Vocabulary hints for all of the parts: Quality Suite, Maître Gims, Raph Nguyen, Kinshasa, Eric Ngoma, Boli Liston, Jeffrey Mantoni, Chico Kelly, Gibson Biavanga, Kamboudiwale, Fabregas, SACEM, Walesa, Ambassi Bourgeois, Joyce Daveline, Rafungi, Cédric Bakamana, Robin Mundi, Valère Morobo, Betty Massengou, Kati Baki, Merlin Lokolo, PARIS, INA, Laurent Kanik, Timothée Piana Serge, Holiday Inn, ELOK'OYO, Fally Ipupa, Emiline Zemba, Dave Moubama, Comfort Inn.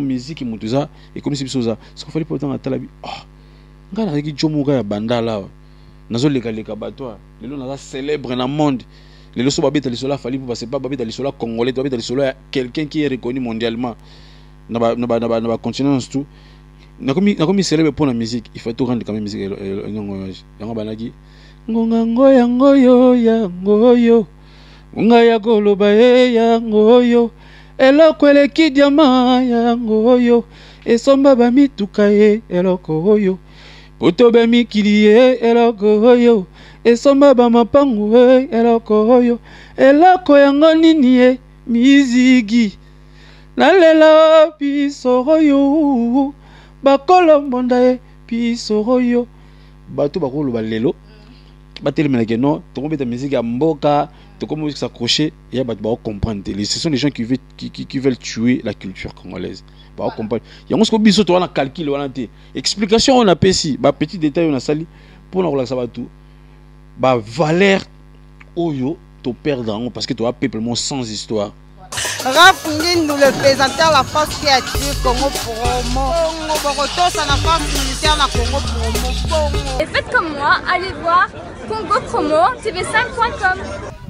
musique mutuza et comme si bisoza ce qu'on fallait pourtant à talabi ah ngala avec jomuga ya bandala nazo lekaleka batwa lelo naza célèbre dans le monde lelo so babeta lisola Fally Ipupa c'est pas babeta lisola congolais babeta lisola quelqu'un qui est reconnu mondialement na ba continence tout na komi célèbre pour la musique il faut tout rendre quand même musique yango banaki ngonga ngoyo unga ya koloba ya ngoyo eloko eleki diama ya ngoyo esomba ba mituka ye eloko oyo poto ba mikili ye eloko oyo esomba ba mapangu ye eloko oyo eloko yango nini ye mizigi nalela piso oyo bakolo mbonda ye piso oyo bato bakoloba lelo batelemela ke non tokombeta musique ya mboka. Comment s'accrocher et bah comprendre. Ce sont les gens qui veulent tuer la culture congolaise. Bah comprendre. Il y a un scoop biso toi on a calculé on a dit explication on a pessi bah petit détail on a sali pour la relaxer tout bah valeur oyo tu perdant parce que tu as peuplement sans histoire. Rafungi nous le présentait la force qui a tué Congo Promo. Ça n'a pas militaire la Congo Promo. Et faites comme moi, allez voir Congo Promo tv5.com.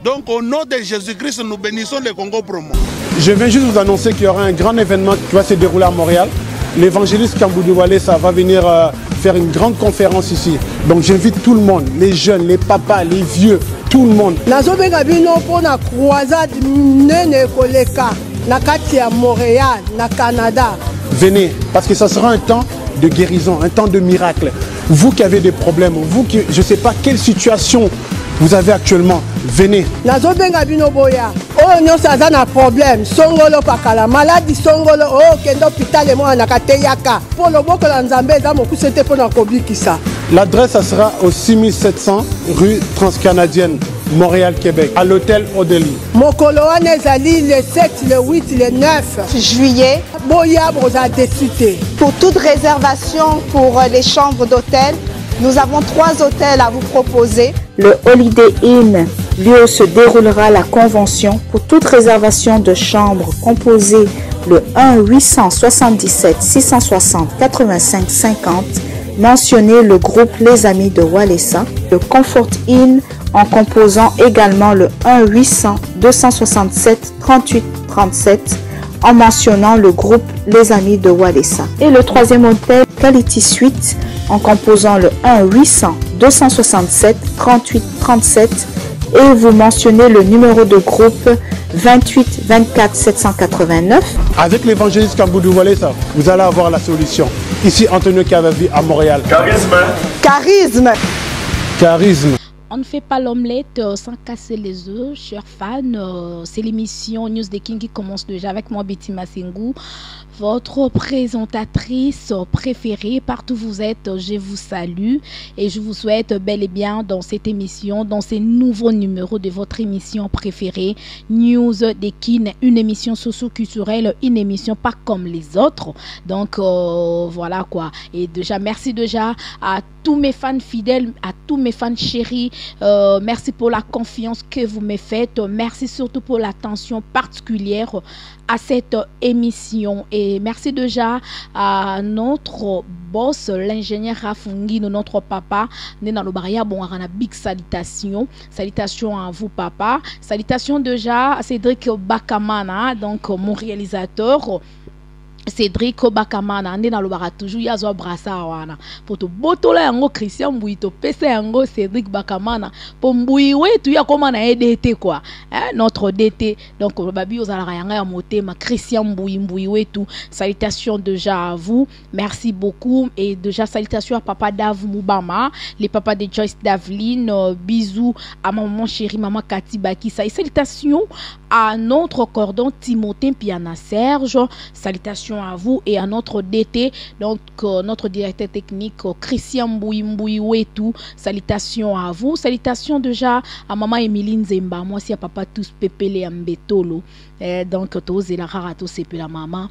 Donc au nom de Jésus-Christ, nous bénissons le Congo Promo. Je viens juste vous annoncer qu'il y aura un grand événement qui va se dérouler à Montréal. L'évangéliste Kamboudiwale, ça va venir faire une grande conférence ici. Donc j'invite tout le monde, les jeunes, les papas, les vieux, tout le monde. Venez, parce que ça sera un temps de guérison, un temps de miracle. Vous qui avez des problèmes, vous qui, je ne sais pas quelle situation vous avez actuellement, venez. L'adresse, ça sera au 6700 rue Transcanadienne, Montréal, Québec, à l'hôtel Odeli. Mokoloane Azali, le 7, le 8, le 9 juillet. Boya Brosa Décité. Pour toute réservation pour les chambres d'hôtel, nous avons 3 hôtels à vous proposer. Le Holiday Inn, lieu où se déroulera la convention. Pour toute réservation de chambre, composez le 1 877 660 85 50. Mentionnez le groupe Les Amis de Walesa. Le Comfort Inn en composant également le 1 800 267 38 37 en mentionnant le groupe Les Amis de Walesa. Et le 3e hôtel Quality Suite en composant le 1 800 267 38 37 et vous mentionnez le numéro de groupe 28 24 789. Avec l'évangéliste Kamboudiwale, ça, vous allez avoir la solution. Ici, Antonio Cavavi à Montréal. Charisme. Charisme. Charisme. On ne fait pas l'omelette sans casser les œufs, chers fans. C'est l'émission News de King qui commence déjà avec moi, Betty Massengou, votre présentatrice préférée. Partout où vous êtes, je vous salue et je vous souhaite bel et bien dans cette émission, dans ces nouveaux numéros de votre émission préférée, News de King, une émission socio-culturelle, une émission pas comme les autres. Donc voilà quoi. Et déjà, merci déjà à tous mes fans fidèles, à tous mes fans chéris. Merci pour la confiance que vous me faites. Merci surtout pour l'attention particulière à cette émission. Et merci déjà à notre boss, l'ingénieur Rafungi, notre papa. Bon, on a big salutation. Salutations à vous, papa. Salutations déjà à Cédric Bakamana, donc mon réalisateur. Cédric Bakamana, on est dans le bar toujours, il y a un brassard. Pour te botoler, Christian Mbuyi, te pesser, Cédric Bakamana. Pour Mbuyi, tu as comment on a DT quoi. Notre DT. Donc, Babi, on a monté, ma Christian Mbuyi, Mbuyi, tout. Salutations déjà à vous. Merci beaucoup. Et déjà, salutations à papa Dave Moubama, les papas de Joyce Daveline. Bisous à maman chérie, maman Kati Baki. Salutations à notre cordon Timothée Piana Serge. Salutations à vous et à notre DT, donc notre directeur technique Christian Mbuyi, Mbuyi, tout. Salutations à vous, salutations déjà à maman Emiline Zemba, moi aussi à papa tous pépélé ambetolo. Donc tous et la rarato c'est plus la maman.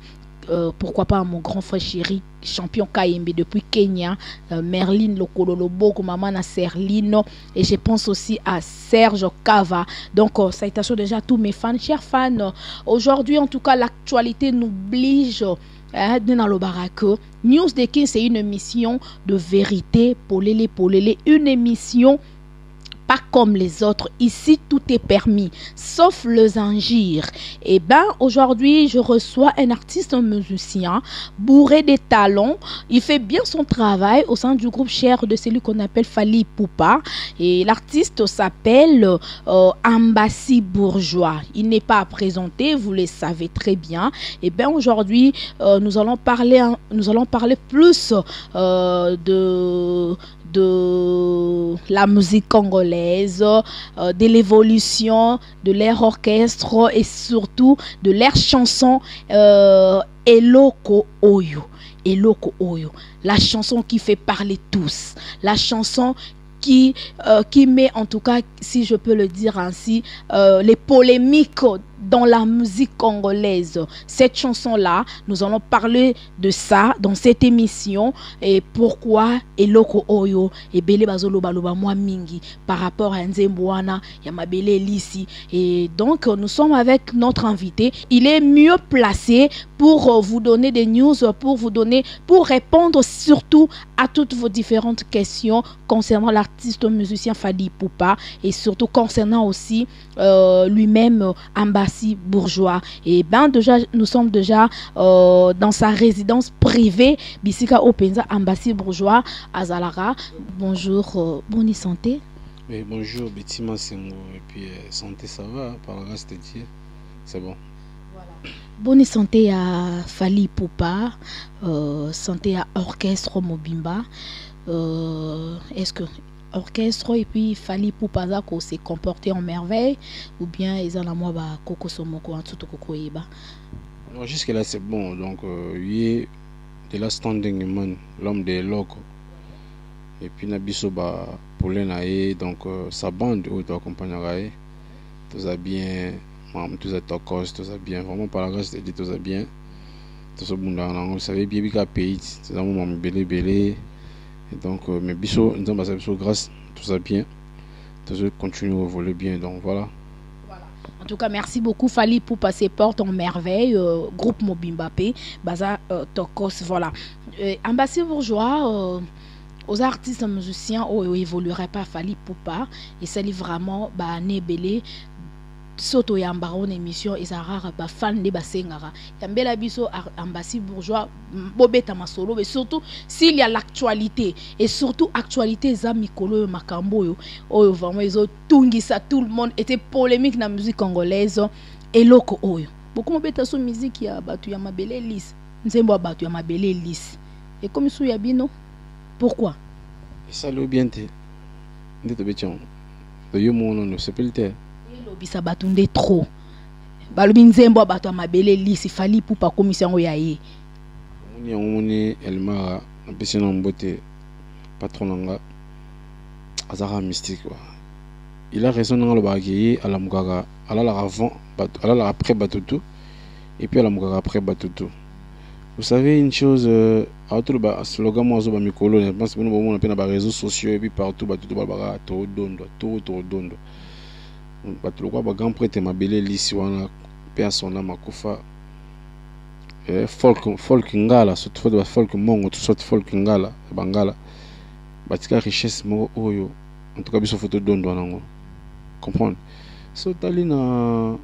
Pourquoi pas mon grand frère chéri champion Kayembe depuis Kenya, Merlin Lokolo Lobo, maman na Serlino, et je pense aussi à Serge Kava. Donc salutations déjà à tous mes fans, chers fans. Aujourd'hui en tout cas l'actualité nous oblige News de Kin, c'est une émission de vérité, polélé, polélé, une émission pas comme les autres. Ici, tout est permis, sauf le zangir. Et ben, aujourd'hui, je reçois un artiste, un musicien, bourré de talents. Il fait bien son travail au sein du groupe cher de celui qu'on appelle Fally Ipupa. Et l'artiste s'appelle Ambassi Bourgeois. Il n'est pas à présenter, vous le savez très bien. Et ben, aujourd'hui, nous allons parler plus de la musique congolaise, de l'évolution de l'ère orchestre et surtout de l'ère chanson Eloko Oyo. Eloko Oyo, la chanson qui fait parler tous, la chanson qui met, en tout cas, si je peux le dire ainsi, les polémiques dans la musique congolaise. Cette chanson-là, nous allons parler de ça dans cette émission. Et pourquoi Eloko Oyo et Bele Bazolo Baloba Mwa Mingi par rapport à Nzembwana, Yamabele Lissi. Et donc, nous sommes avec notre invité. Il est mieux placé pour vous donner des news, pour répondre surtout à toutes vos différentes questions concernant l'artiste musicien Fally Ipupa et surtout concernant aussi lui-même Ambassi Bourgeois. Et ben déjà, nous sommes déjà dans sa résidence privée, Bissika Openza, Ambassi Bourgeois, Azalara. Bonjour, bonne santé. Oui, bonjour, Betty Massengou. Et puis, santé, ça va, par grâce de Dieu, c'est bon. Bonne santé à Fally Ipupa, santé à Orchestre Mobimba. Est-ce que Orchestre et puis Fally Ipupa s'est comporté en merveille ou bien ils ont la moi ba koko somoko en tout koko yeba? Jusque là c'est bon, donc yé de la standing man, l'homme des locaux. Et puis nabiso ba polenae, donc sa bande où tu accompagneras, tout ça bien. Tout ça tocose, tout ça bien, vraiment par la grâce de Dieu, tout ça bien, tout ça bon là, vous savez bien que pays c'est un moment belé et donc mes bisous nous sommes basés sur grâce, tout ça bien, tout ça continue à voler bien, donc voilà. En tout cas, merci beaucoup Fally pour passer porte en merveille, groupe Mobimba P baza tocos, voilà. Ambassi Bourgeois, aux artistes musiciens où évoluerait pas Fally Ipupa et ça livre vraiment bah nébélé soto yamba on émission ezara ba fan de basengara yambela biso Ambassi Bourgeois bobeta masolo mais surtout s'il y a l'actualité et surtout actualité za mikolo makambo yo oyo vraiment ezo tungisa tout le monde était polémique na musique congolaise eloko oyo beaucoup mobeta so musique ya batu ya mabele lisse nzembo batu ya mabele lisse et comme sou ya bino pourquoi ça le bien te ndito betion de yo mon no c'est pelter bisa batunde trop balobi nzembo bato mabele lisi Fally Ipupa commission oyaye moni moni elma empêcher non beauté patronanga azara mystique quoi il a raison dans le bagayé ala mukaka ala la avant ala la après batutu et puis ala mukaka après batutu vous savez une chose à tout le slogan moi zo ba mikolo je pense que nous on appelle dans les réseaux sociaux et puis partout batutu balbara to dondo Batouloua Bagan prête ma belle Lissiwana, personne à ma koufa. Folk Ngala, surtout de la folk Mongo, tout sorte folk Ngala, Bangala. Batika richesse mo oyo. En tout cas, il faut te donner. Comprendre. So Talina,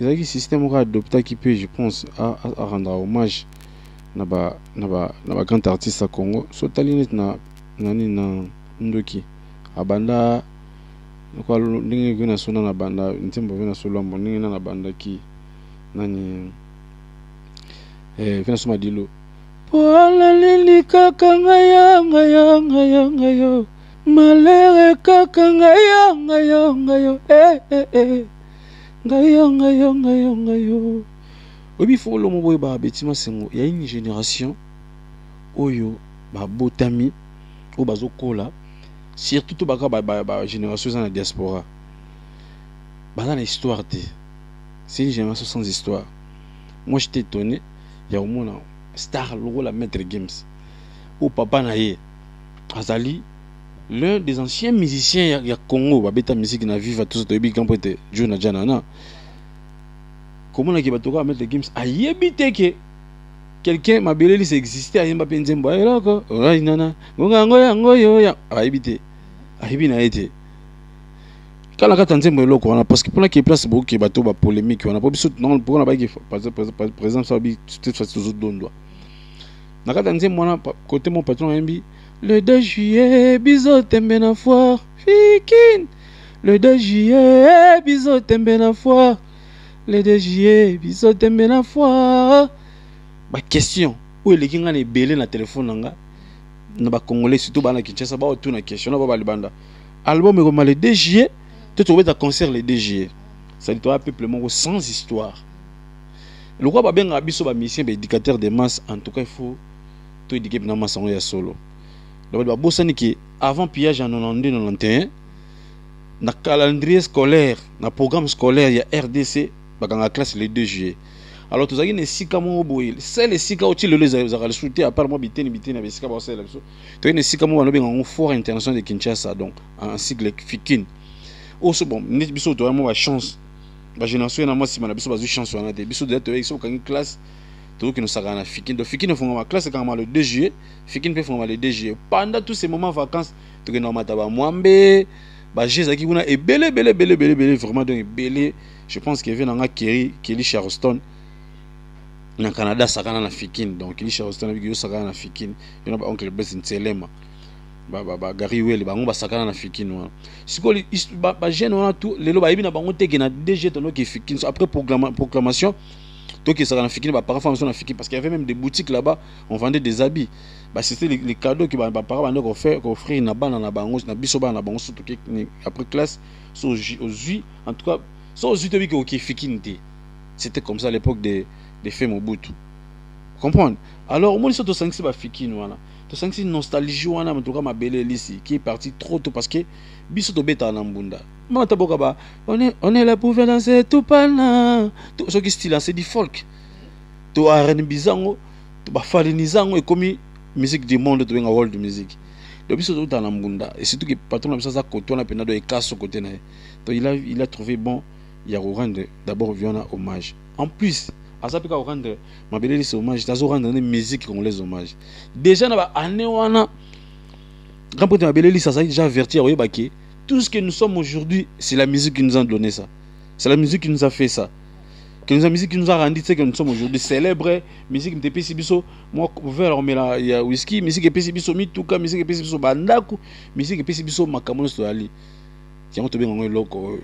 il y a un système qui a adopté qui peut, je pense, à rendre hommage à un grand artiste à Congo. So Talina, Ndoki, Abanda. Donc, on a son la bande, on a bande qui nani vient sur dilo. Pola lili kaka ngaya ngaya ngaya ngayo, malere kaka ngaya ngaya ngayo, ngaya ngaya ngaya ngayo. Obi folo mo boy ba Betty Massengou, il y a une génération oyo ba botami o bazokola. Surtout tout baka ba génération dans la diaspora. Dans l'histoire, c'est une génération sans histoire. Moi j'étais étonné, il y a au moins star logo la Maître Gims. Ou papa naie Azali, l'un des anciens musiciens ya Congo, ba beta musique na vive tous de big campote, Juna Janana. Comment la ki batoka Maître Gims a yebite ke quelqu'un m'a belé il s'existait à yemba penzembo eloko ora inana ngonga ngoya ngoyo ya ayibité ayibi na été kala kata nzembo eloko wana parce que pour la qui place beaucoup bato ba polémique wana pour biso non pour na ba qui par exemple ça bi toute façon aux autres dondo na kata nzembo wana côté mon patron yembi le 2 juillet biso tembe na foire fikin le 2 juillet biso tembe na foire le 2 juillet biso tembe na foire. Ma question, où est le king est belé dans le téléphone? Nous sommes congolais, surtout dans la Kinshasa, nous avons une question. Nous avons un album est le 2 juillet, tu trouves un concert le 2 juillet. Ça dit un peuple sans histoire. Le roi a bien rabi sur la mission d'éducateur de masse, en tout cas, il faut tout éduquer dans la masse en solo. Le roi de avant pillage en 1991, dans le calendrier scolaire, dans le programme scolaire, il y a RDC, dans la classe le 2 juillet. Alors tous les sika mo boil, c'est les sika où tu le les as rajouté à part moi biten avec sika bossé là-dessus. Tu as les sika mo banobi en fort international de Kinshasa donc en sigle fikin. Aussi bon, n'est-ce pas toi moi chance. Bah génération na moi si mana biso bazu chance wana te. Biso d'être avec so kan classe tout que nous ça na fikin. Donc fikin font ma classe quand le 2 juillet, fikin peut font ma le 2 juillet. Pendant tous ces moments vacances, tu que normal ta ba mwambe. Bah j'ai ça qui kuna et belé vraiment donc belé. Je pense qu'il vient dans Kelly Charostone. Dans le Canada, ça a été donc il y a des gens qui ont été en train de se faire. Il y a des gens qui ont été en train de se faire. Il y a des gens qui ont été en train de se faire. Après proclamation, tout qui s'en fait, parfois on s'en fait parce qu'il y avait même des boutiques là-bas, on vendait des habits. C'était les cadeaux qui ont fait offrir dans la banque, après classe, en tout cas, c'était comme ça à l'époque des. Des faits Mobutu. Comprendre. Alors, moi, je suis en train de faire une nostalgie qui est partie trop tôt parce que je suis en train de faire on est là pour faire danser tout pana. Ce qui est style, c'est du folk. Tu as un bizango, tu as falinisant et comme musique du monde, tu as un rôle de musique. Donc, je suis en train de faire. Et surtout que le patron a il a trouvé bon, il a rendu d'abord un hommage. En plus, Azapika au rendre ma belle les hommages, t'as au rendre une musique qu'on les hommages. Déjà dans l'année où on a grand prêtre ma belle les ça déjà averti à Oyebaki. Tout ce que nous sommes aujourd'hui, c'est la musique qui nous a donné ça. C'est la musique qui nous a fait ça. Que nous a musique qui nous a rendu ce que nous sommes aujourd'hui célèbres. Musique de Pesibiso, moi ouvert on met là il y a whisky, musique de Pesibiso mituka, musique de Pesibiso bandaku, musique de Pesibiso makamono soali. Tiens on te bien on est loco.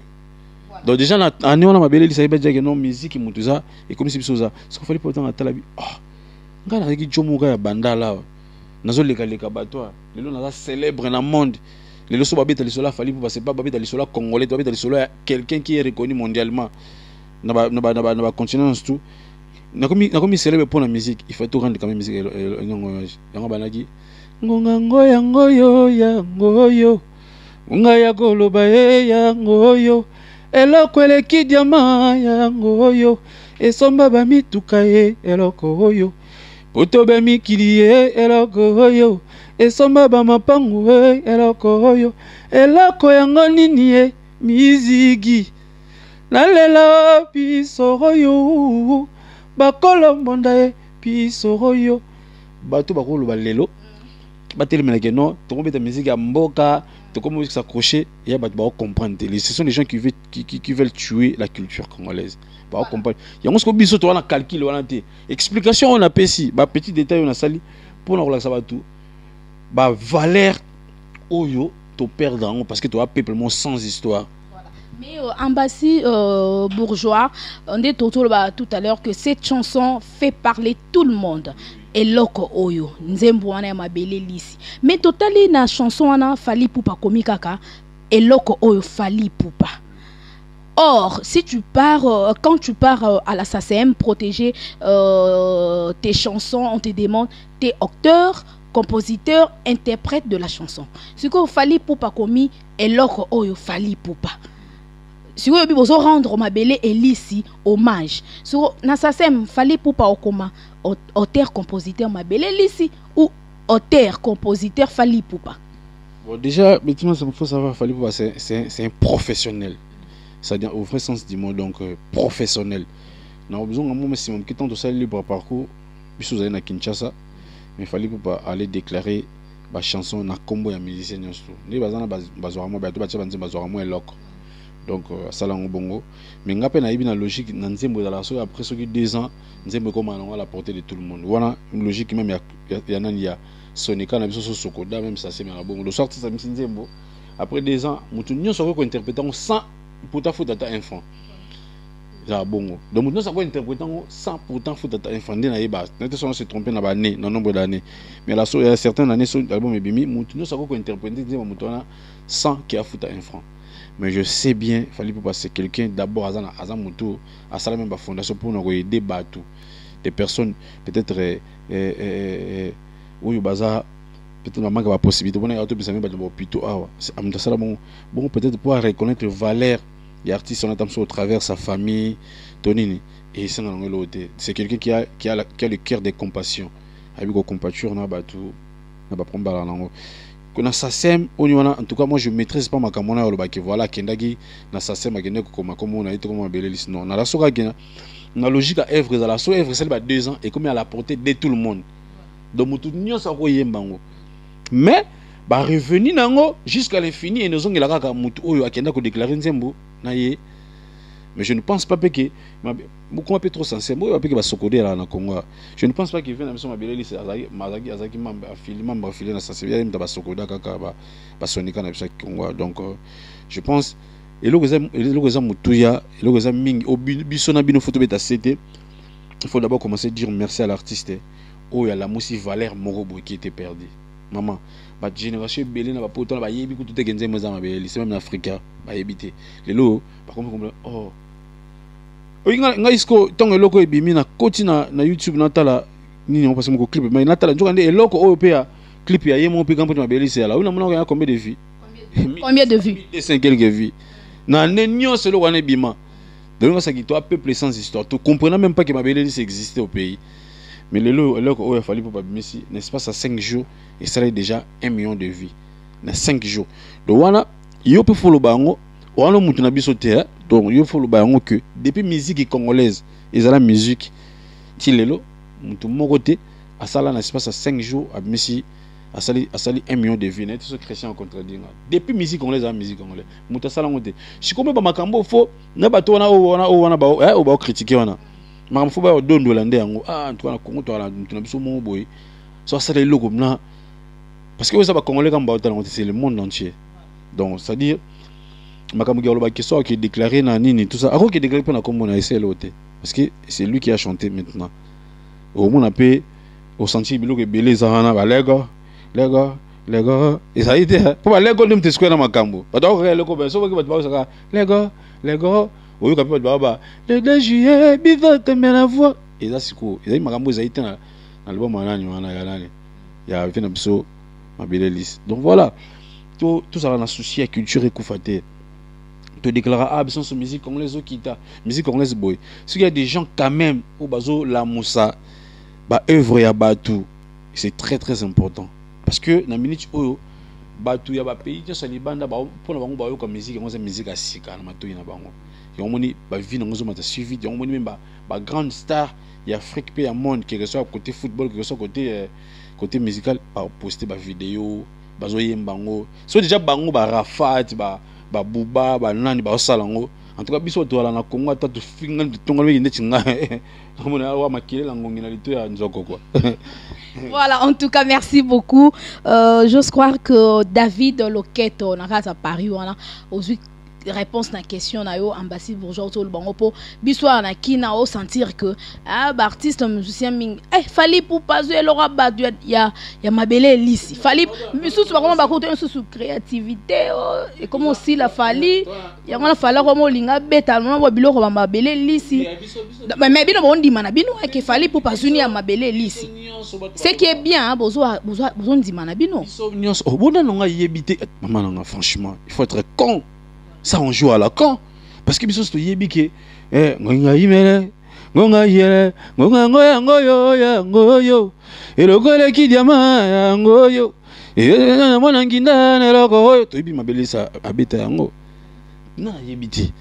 Donc déjà l'année on a ma belle il savait déjà que non musique et montuza et comme si ça ce qu'on fallait pourtant à talabi ah regarde avec Jomuga banda là nazo leka bato le lo naza célèbre dans le monde le lo so babeta le sola fallait pour passer pas babeta le sola congolais babeta le sola quelqu'un qui est reconnu mondialement na ba continence tout na comme célèbre pour la musique il faut tout rendre quand même musique yango banaki ngonga ngoya ngoyo ya ngoyo ngaya koloba ya ngoyo eloko eleki diama yango oyo esomba bamituka ye eloko oyo poto bamikili ye eloko oyo esomba bamapangu ye eloko oyo eloko yango nini ye mizigi nalela biso oyo bakolombonda ye biso oyo bato bakoloba lelo batelemeleke no tokobeta miziki ya mboka. Comment ils s'accrochent, il y a beaucoup comprendre. Ce sont les gens qui veulent tuer la culture congolaise. Bah comprendre. Il y a un scobiso toi on a calculé on a dit. Explication on a pessi. Bah petit détail on a sali pour nous relaxer à tout. Bah valeur oyo tu perds dans parce que tu as peuple sans histoire. Mais Ambassi Bourgeois, on dit tout à l'heure que cette chanson fait parler tout le monde. Et loko oyo, nzembo wana ya mabele lisi. Mais totali na chanson wana Fally Ipupa komikaka, et loko oyo Fally Ipupa. Or, si tu pars, quand tu pars à la SACEM protéger tes chansons, on te demande tes acteurs, compositeurs, interprètes de la chanson. Ce que Fally Ipupa komi, et loko oyo Fally Ipupa. Si vous voulez rendre ma belle Elisi hommage, sur Nassasem, Fally Ipupa Okoma, auteur compositeur ma belle Elisi ou auteur compositeur Fally Ipupa. Bon, déjà, maintenant, il faut savoir Fally Ipupa, c'est un professionnel. C'est-à-dire, au vrai sens du mot, donc professionnel. Nous avons besoin d'un moment, si on quitte tout ça, libre parcours, biso zaina Kinshasa mais Fally Ipupa aller déclarer ba chanson na combo ya musicien nyonso ndi bazana bazwa mo bato bacha banzimba bazwa mo eloko donc sala ngobongo mais ngape na ibi na logique na nzembo za la so après ce qui 2 ans nzembo comme on va la portée de tout le monde voilà une logique même ya nani ya Sonika na biso so sokoda même ça c'est bien bon le sorti ça nzembo après 2 ans mutu nyonso ko interprétant 100 pour ta faute à un franc bongo. Donc nous avons interprété 100% faut attendre na yeba. Nous sommes trompés dans l'année, dans nombre d'années. Mais là il y a certaines années sur l'album Ebimi, nous savons interpréter 100 qui a foutu à un franc. Mais je sais bien, il fallait pour passer quelqu'un d'abord à Mutu, à ça même la fondation pour nous aider batou. Des personnes peut-être où il bazar peut-être manque la possibilité on a tout ça même pas plutôt ah bon peut-être pour reconnaître valeur. Il y a artiste on attend ça au travers sa famille Tonini et c'est quelqu'un qui a le cœur de compassion avec compassion na batou na ba prendre bala nango kona sasem onyona en tout cas moi je maîtrise pas ma kamona yo lobaki voilà kendaki na sasem akende ko koma comme on a dit comme on belle liste non na la soka kena na logique à œuvre za la so œuvre celle ba 2 ans et comme à la portée de tout le monde donc mutu nyosa ko yembango mais ba revenir nango jusqu'à l'infini et nous on la kaka mutu oyo akenda ko déclarer nzembo. Mais je ne pense pas que beaucoup un peu trop sincère. Moi, je pense pas là Congo. Je ne pense pas qu'il vienne à son abelé lycée. Azaki m'a filé dans sa sévère. Il m'a socoda kaka ba sonika na biso Congo. Donc, je pense. Et le gouvernement Moutouya, le gouvernement Ming, au bisona bino photo beta c'était. Il faut d'abord commencer à dire merci à l'artiste. Oh, il y a la moussi Valère Morobo qui était perdu. Maman, la génération belé n'a pas pourtant la yébi tout est gagné mes amis belé, c'est même l'Afrique, la yébité. Les lots, par contre, comme oh, oui, n'aïsko tant que loco ébimi na continua na YouTube natala ni on passe mon clip, mais natala tu connais loco européen clip y a yé mon piquant pour ma belé c'est là où on a combien de vues, combien de vues, 5 quelques vues. Nan n'ignon c'est le wané bima. Donc ça qui toi peuple sans histoire, tu comprenais même pas que ma belé existait au pays. Mais le lot, il fallait pour Messi, n'est-ce pas, ça 5 jours, et ça a déjà 1 million de vies. Dans 5 jours. Donc, voilà, il faut le bango, donc il faut le bango que, depuis la musique congolaise, ils ont la musique, il est là, à ça, n'est-ce pas, ça 5 jours, à Messi, à ça, 1 million de vies. C'est ce que Christian contredit. Depuis la musique congolaise, à la musique congolaise, il faut le si vous avez un cambo, il faut critiquer. Mais il faut pas donner l'Hollandais ah tu as Congo tu as boy ça c'est le comme là parce que vous savez Congolais comme c'est le monde entier donc c'est à dire Makam Gialoba qui sort qui déclaré na nini tout ça alors qui déclaré pour na Congo na essayé l'autre parce que c'est lui qui a chanté maintenant au moins on a payé au senti bilo que belé zahana ba les gars et ça y est pour les gars nous te square na Makambo parce que le copain ça va qui va te voir ça les gars oui, quand même, baba. Le 2 juillet, bizarre comme la voix. Et là, c'est quoi? Et là, il m'a ramené à l'album Anani, il y a un peu ma belle liste. Donc voilà, tout ça a un souci à culture et Koufaté. Te déclarer absence de musique congolaise au Kita, musique congolaise boy. Parce qu'il y a des gens quand même au bazo la moussa, bah œuvre ya batou. C'est très très important parce que dans minute oyo batou ya ba pays ya salibanda ba pour na bango ba yo comme musique, on c'est musique asika na matoyi na bango. Il y a même des grandes stars d'Afrique et du monde qui reçoivent côté football, qui reçoivent côté musical, pour poster des vidéos, des vidéos. Si déjà des Rafat, des Bouba, des Nani, des Salango, en tout cas, si tu as un Congo, tu as tout fait, voilà, en tout cas, merci beaucoup. J'ose croire que David Loketo, on a paru, on a aussi réponse à la question na yo Ambassi Bourgeois tout le bango po biswa na ki na o sentir que ah artiste musicien ming Fally Ipupa elora ba ya mabele lisi Fally misusu ba ba ko sous créativité et comment aussi la Fally ya ngona fala ko mo linga beta no ba biloko ba mabele lisi mais bino bo ndima na bino ke Fally Ipupa zuni ya mabele lisi c'est qui est bien bozo ndima na bino somnios obona nga yebité maman nga franchement il faut être con. Ça on joue à la con parce que biso sto yebike ngonga imele ngonga yele ngonga ngoyo ngoyo elokole ki diama ngoyo na mwana ngindana eloko oyo toyibi mabelisa abeta yango na yebiti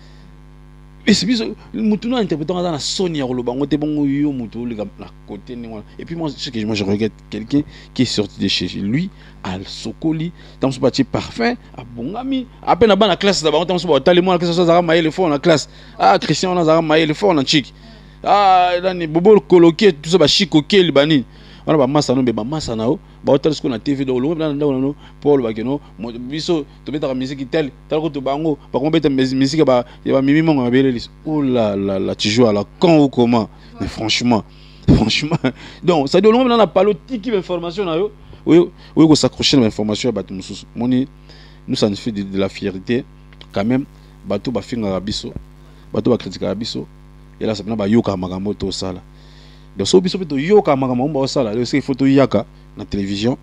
Et c'est bizarre, nous interprétons dans la Sonia Rolobang, et puis moi, ce que je regrette, quelqu'un qui est sorti de chez lui, à Sokoli, dans ce parti parfait, à Bongami, à peine à la classe, d'abord, dans ce parti, à classe, à mailler le fond, à la classe, à Christian, à mailler le fond, à Chic, à Bobo, coloqué, tout ça, à Chico Kelly, Bani. Voilà, Massanao, Bautel, ce qu'on a TV dans le Paul Bagano, Bisso, tu mets ta musique telle, tu bango, par contre, ta musique, il va mimi mon abélis. Oh là là là, tu joues à la quand ou comment? Mais franchement. Donc, ça dit, on a parlé de l'information. Oui, on s'accroche à l'information. Nous, ça nous fait de la fierté. Quand même, Bato va finir à Bisso, Bato va critiquer à Bisso, et là, ça va yoka magamoto sala. Donc, si vous avez yoka yaka na télévision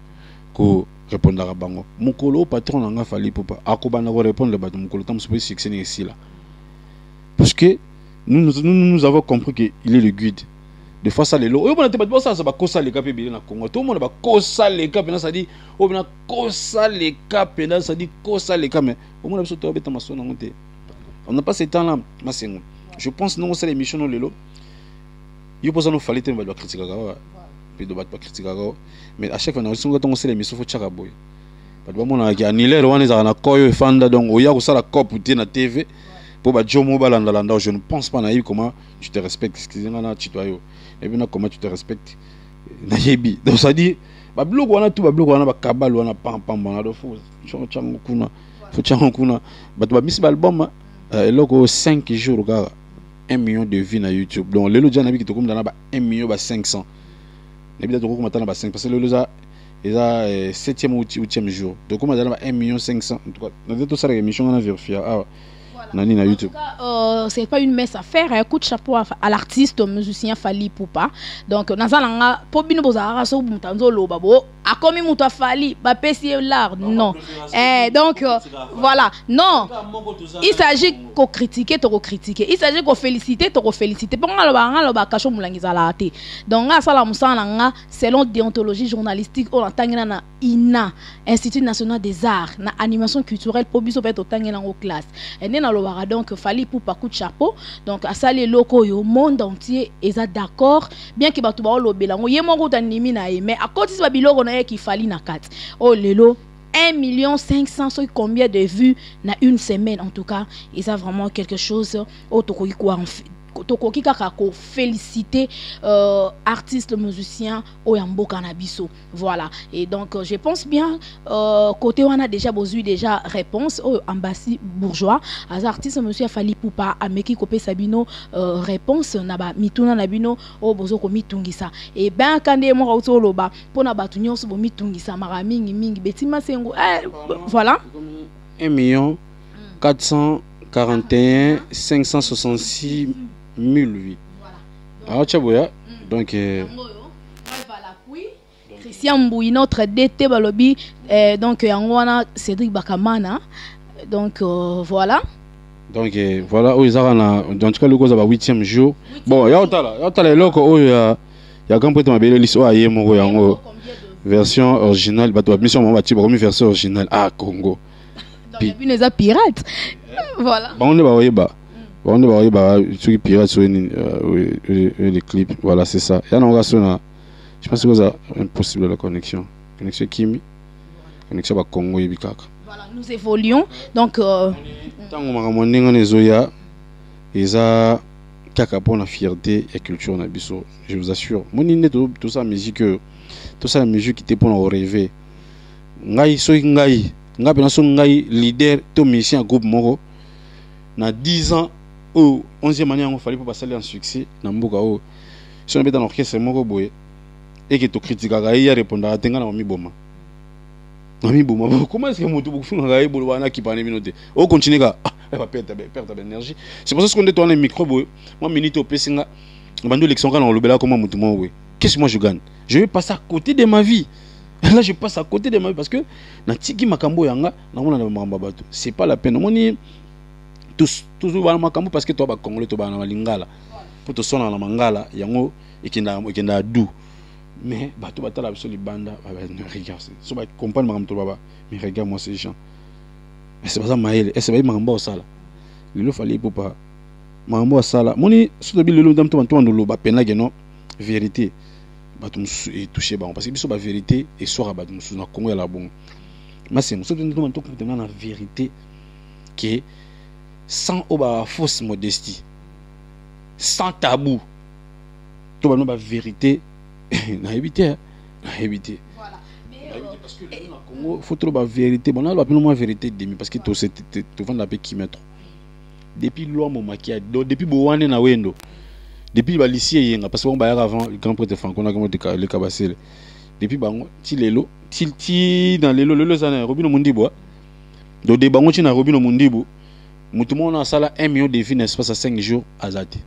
ko répondre à bango mukolo patron nga Fally Ipupa akobana ko répondre le bato mukolo tam supposé succès ici là parce que nous avons compris que il est le guide de face à l'élo on a pas ça ba kosa le cap bien na Congo tout le monde ba kosa le cap na ça dit on na kosa le cap na ça dit kosa le cap mais au moins biso to beta maso na ngote on n'a pas ce temps là Massengou je pense non c'est l'émission no l'élo il faut ça nous fallait on va critiquer mais à chaque fois, nous sommes dans les missions, il faut que nous soyons là. Je ne pense pas comment tu te respectes. Et bien, comment tu te respectes. Donc, ça dit, il faut 5 jours, 1 million de vues sur YouTube. Donc, les gens qui ont 1 million 500. Parce que le 7e ou 8e jour. Donc, on a 1,5 million. Tout ça, on a vérifié. C'est pas une messe à faire. Un coup de chapeau à l'artiste, au musicien Fally Ipupa. Donc, on a l'art. Non. Donc, voilà. Non. Il s'agit de critiquer, de critiquer. Il s'agit de féliciter, de féliciter. Donc, selon déontologie journalistique, on a INA, Institut national des arts, animation culturelle, pour en classe. Donc, Fally Ipupa coup de chapeau. Donc, à ça, les locaux, au monde entier, ils sont d'accord. Bien que tout le monde soit d'accord, mais à côté de ce qu'on a qui Fally na 4. Oh, Lelo, 1 million 500, combien de vues na une semaine en tout cas. Ils ont vraiment quelque chose. Oh, tokoki kaka ko féliciter artistes musiciens au Yambo Cannabiso. Voilà. Et donc je pense bien côté on a déjà eu déjà réponse au Ambassi Bourgeois as artiste monsieur Fally Ipupa ameki kopé sabino réponse na ba mituna na bino o bozo ko mitungisa et ben kande mo auto loba pona batu nyonso bo mitungisa mara mingi mingi Betty Massengou voilà 1 441 566 1008. Voilà. Donc, Christian Mbuyi, notre DT Balobi, donc Cédric Bakamana. Donc voilà. Donc voilà, où ils ont en tout cas le 8e jour. Bon, il y a quand même version originale, version originale à Congo. Donc il y a pirate. Voilà. On est sur pirate sur les clips. Voilà, c'est ça. Je pense que c'est impossible la connexion. Connexion Kimi. Connexion par Congo et Bikak. Voilà, nous évoluons. Donc tant qu'on est ils ont la fierté et culture nabiso. Je vous assure. Mon idée tout ça musique, tout ça la musique qui était pour nous rêver. Ngai so ngai. Nous avons leader de groupe Moro. Dans 10 ans, au 11e année, on fallait pour passer un succès. Si on est dans l'orchestre Moro, et que tu critiques, il répondra à Boma. Comment est-ce que on continue à perdre l'énergie. C'est pour ça qu'on est dans le micro. Moi, minute au PC, qu'est-ce que moi je gagne? Je vais passer à côté de ma vie. Là, je passe à côté de ma vie parce que c'est pas la peine. On tous toujours à Makambo parce que toi, tu es congolais, tu es à Lingala. Pour te sonner à Mangala, il y a un doux. Mais tu vas t'aller sur les bandes. Regarde, tu vas comprendre Makambo, mais regarde-moi ces gens. C'est pas ça, Maël. C'est pas ça, Makambo. Il fallait pour pas. maman sala moni surtout le lendemain tout on nous ba pena geno vérité ba tout toucher ba parce que biso ba vérité et soir ba nous na Congo ya la bon mais c'est nous surtout nous on la vérité que sans oba fausse modestie sans tabou tout ba nous ba vérité na éviter voilà parce que le Congo faut trop ba vérité bon alors plus moins vérité demi parce que tout c'est tout vendre la paix qui mettre depuis l'homme au maquillage, depuis Bouane na Wendo, depuis Balissi parce qu'on va avant le grand prêtre Franck, on a le Cabassel, depuis Bango, Tilelo, Tilti dans les lots, le Lozana, Robin Mundi, bois, donc des Bango, Tina Robin Mundi, bois, Moutoumon dans la salle 1 million de filles, n'est-ce pas, à 5 jours à Zati.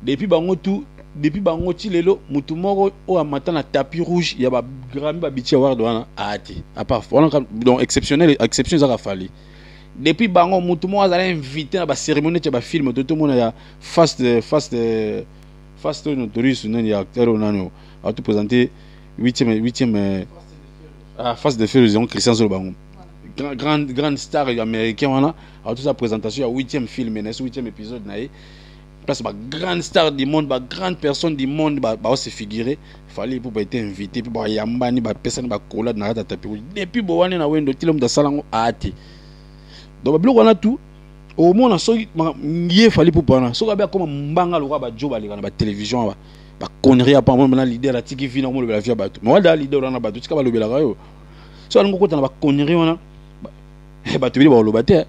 Depuis Bango, tout, depuis Bango, Tilelo, Moutoumon, au matin, à tapis rouge, il y a Grammy Babiti Award à Ati, à part, donc exceptionnel, exception à Fally. Depuis Bango, Moutoumon a invité à la cérémonie de film. Tout le monde a fast touriste, il y a acteur a tout présenté 8e face de film Christian Bango. Grande star américaine a tout sa présentation à 8e film, 8e épisode parce que grande star du monde, grande personne du monde va se figurer. Fally Ipupa être invité puis il y a mbani ba personne ba collade na tapis. Depuis Bowane na Wendo tilom da salango a ati. Donc, on a tout. Au moins, on a sauté. Il fallait pour prendre. On a comme mbanga le roi ba job ali na télévision ba. Ba connerie pas moi maintenant l'idée la tiki vient moi le la via ba tout. Mais on a l'idée on a ba tout ka ba le bela ka yo. So on ko tana ba connerie on a ba tu bi ba lo ba te.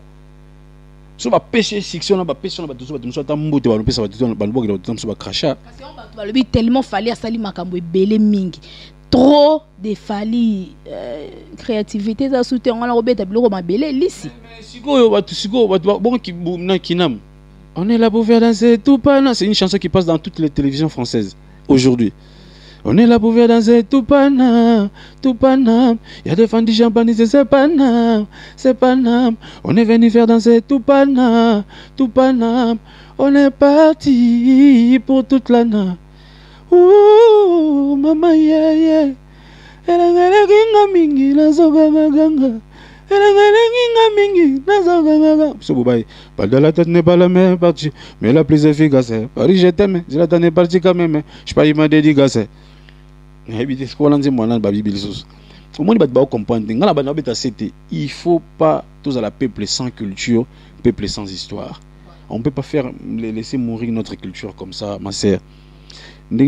So ba péché section ba péché on ba tout so ba tout so ta mbote ba lo pesa ba tout ba lo ba ko tout so ba crasha. Kasi on ba ba le bi tellement fallait asali makambo ebele mingi. Trop de Fally créativité ça soutient on a robé tableau comme belé lisse bon qui na kinam on est là pour faire danser tout pas na c'est une chanson qui passe dans toutes les télévisions françaises aujourd'hui on est là pour faire danser tout panam il y a des fans du champagne c'est panam on est venu faire danser tout panam on est parti pour toute la nuit. Ouh, maman, yeah, yeah. Elle a mingi, la ganga. Elle a mingi, la ganga. Pas la tête n'est pas la même partie, mais la plus efficace. Paris, je t'aime, je la t'en partie quand même. Je pas m'a dédicacé. Il faut pas tous à la peuple sans culture, peuple sans histoire. On peut pas faire laisser mourir notre culture comme ça, ma sœur. La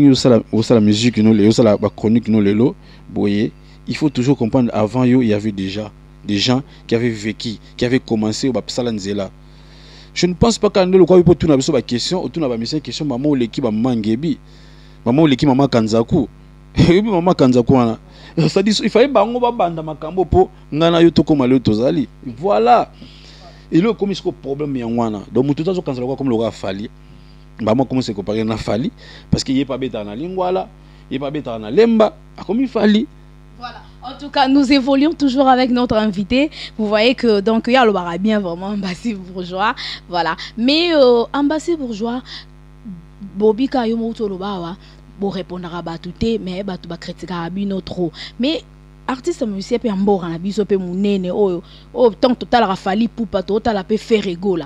musique, la chronique, il faut toujours comprendre avant il y avait déjà des gens qui avaient vécu, qui avaient commencé. Je ne pense pas qu'on ait tout la question, autour de la question, maman l'équipe maman Ngebi, maman l'équipe maman Kanzaku, maman Kanzaku, il fallait bango babanda makambo po ngana yo toko malo tozali. Voilà. Et là comme ce problème ya wana. Donc tout ça quand ça comme l'aura fallu. Maman commence à comparer na Fally parce qu'il n'y a pas bête dans lingwala, il n'y a pas bête dans lemba, comme il fallait. Voilà. En tout cas, nous évoluons toujours avec notre invité. Vous voyez que donc il y a le barabien vraiment Ambassi Bourgeois, voilà. Mais Ambassi Bourgeois, Bobby Kayomo Toloba, bon répondre à tout mais bah tu vas critiquer Abino trop. Mais artiste musicien peut en boire un biso peut monene oh oh tant total Fally Ipupa total la peut faire rigolo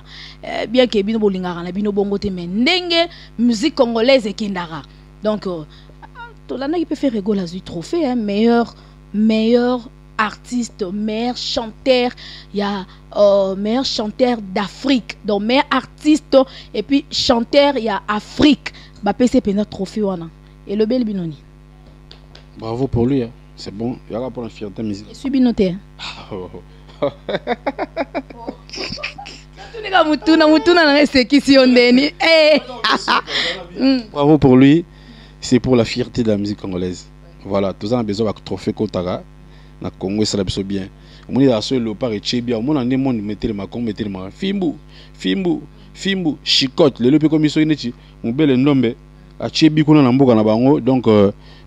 bien que bino bolingara na bino bongote mais ndenge musique congolaise et kindara donc tolana qui peut faire rigolo du trophée hein meilleur artiste meilleur chanteur d'Afrique donc meilleur artiste et puis chanteur il y a Afrique ba pc pena trophée wana et le bel binoni bravo pour lui hein. C'est bon, il y a pour la fierté musique. Je suis binoté. Bravo pour lui, c'est pour la fierté de la musique congolaise. Voilà, tout ça a besoin d'un trophée Kotara. Dans le Congo, ça va bien. On est dans ce léopard et Chébia. On a des gens qui mettent le macon, mettent le macon. Fimbu, chicote. Les léopards comme ils sont inédits. On belle le nom à Chébi qu'on a un bout à Bango. Donc,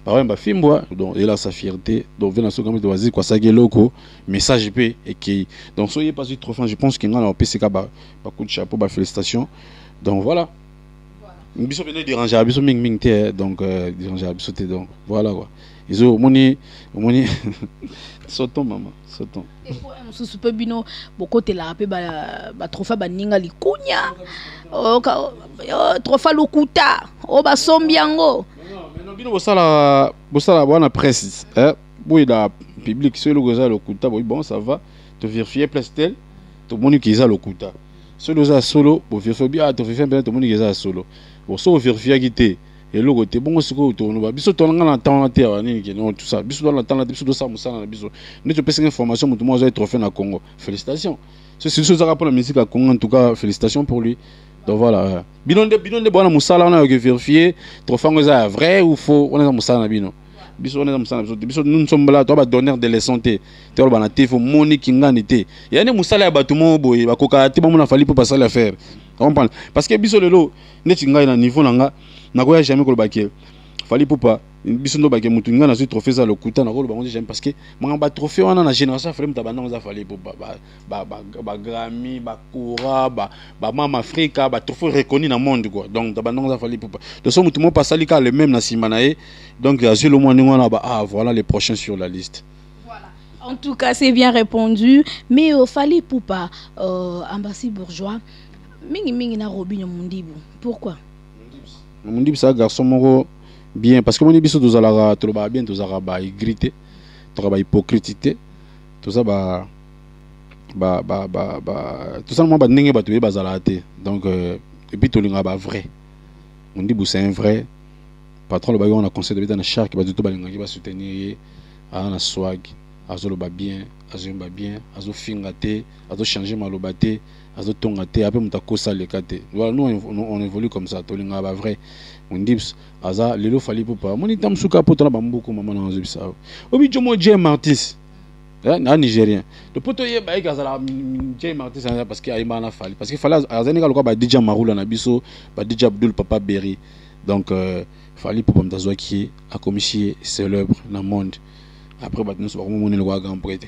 par exemple, film, donc il a sa fierté. Donc, venez à ce qu'on va dire, quoi, ça qui est loco, message P et qui. Donc, soyez pas du trophée. Je pense qu'il y a un PCK, par coup de chapeau, par félicitations. Donc, voilà. Nous sommes venus déranger, nous sommes ming-ming, donc, déranger, donc, voilà, quoi. izo moni moni soto maman soto mususu pe bino bokotela pe ba trofa baninga likunya o trofa lokuta o ba sombiango mais non bino bosala bwana presse hein boy da public solo goza lokuta boy bon ça va te vérifier prestel to moni kiza lokuta solo za solo bo vérifier bien to vérifier bien to moni kiza solo bo so vérifier kité et le côté bon ce que tu n'as biso ton en temps terre ni non tout ça biso dans temps la biso de ça musana na biso ne tu pèse information tout moi j'ai trophée na Congo félicitations c'est ce ça rapport la musique à Congo en tout cas félicitations pour lui donc voilà binonde bwana musala on a vérifié trophée ngoza vrai ou faux on est musana bino biso on est musana biso nous sommes là toi ba donneur de la santé toi ba na te faut monique nganité yani musala ya batumo boy ba kokati ba mona fali pour passer l'affaire on parle parce que biso lelo neti ngai na niveau nanga je jamais que le baquet. Fally Ipupa, bisondo baquet mutunga na su trophée ça le couta na ko ba j'aime parce que mon ba trophée on a na génération frère tabana on za Fally Ipupa ba Grammy ba Koura ba Mama Africa ba trophée reconnu na monde quoi. Donc tabana on za Fally Ipupa. De son mutumo pas sali ka le même na simanae. Donc azul au moins on ba ah voilà les prochains sur la liste. En tout cas, c'est bien répondu, mais Fally Ipupa Ambassi Bourgeois mingi na Robin Mundi. Pourquoi? On dit ça garçon bien parce que mon biso tous ala trop bien tous ala ba igrité trop ba hypocrité tout ça tout ça moi ba ndenge ba tué bazala té donc et puis tolinga ba vrai on dit c'est un vrai patron le ba on a conseil de l'état na shark ba tout ba linga ba soutenir a na swag azolo ba bien azomba bien azo finga té azo changer maloba té azo tonga té après mutakosa lekate voilà nous on évolue comme ça tolinga ba vrai on dips aza lelo Fally Ipupa moni tamsuka poto na bambuku mama na zibisa obi jomo jem artiste na nigérien de poto ye ba ikazala jem artiste parce que aima na Fally parce que Fally azani ka lokwa ba DJ Marula na biso ba DJ Abdul Papa Berry donc Fally Ipupa mtazwa ki a commissie célèbre na monde après nous sommes moni le grand prêtre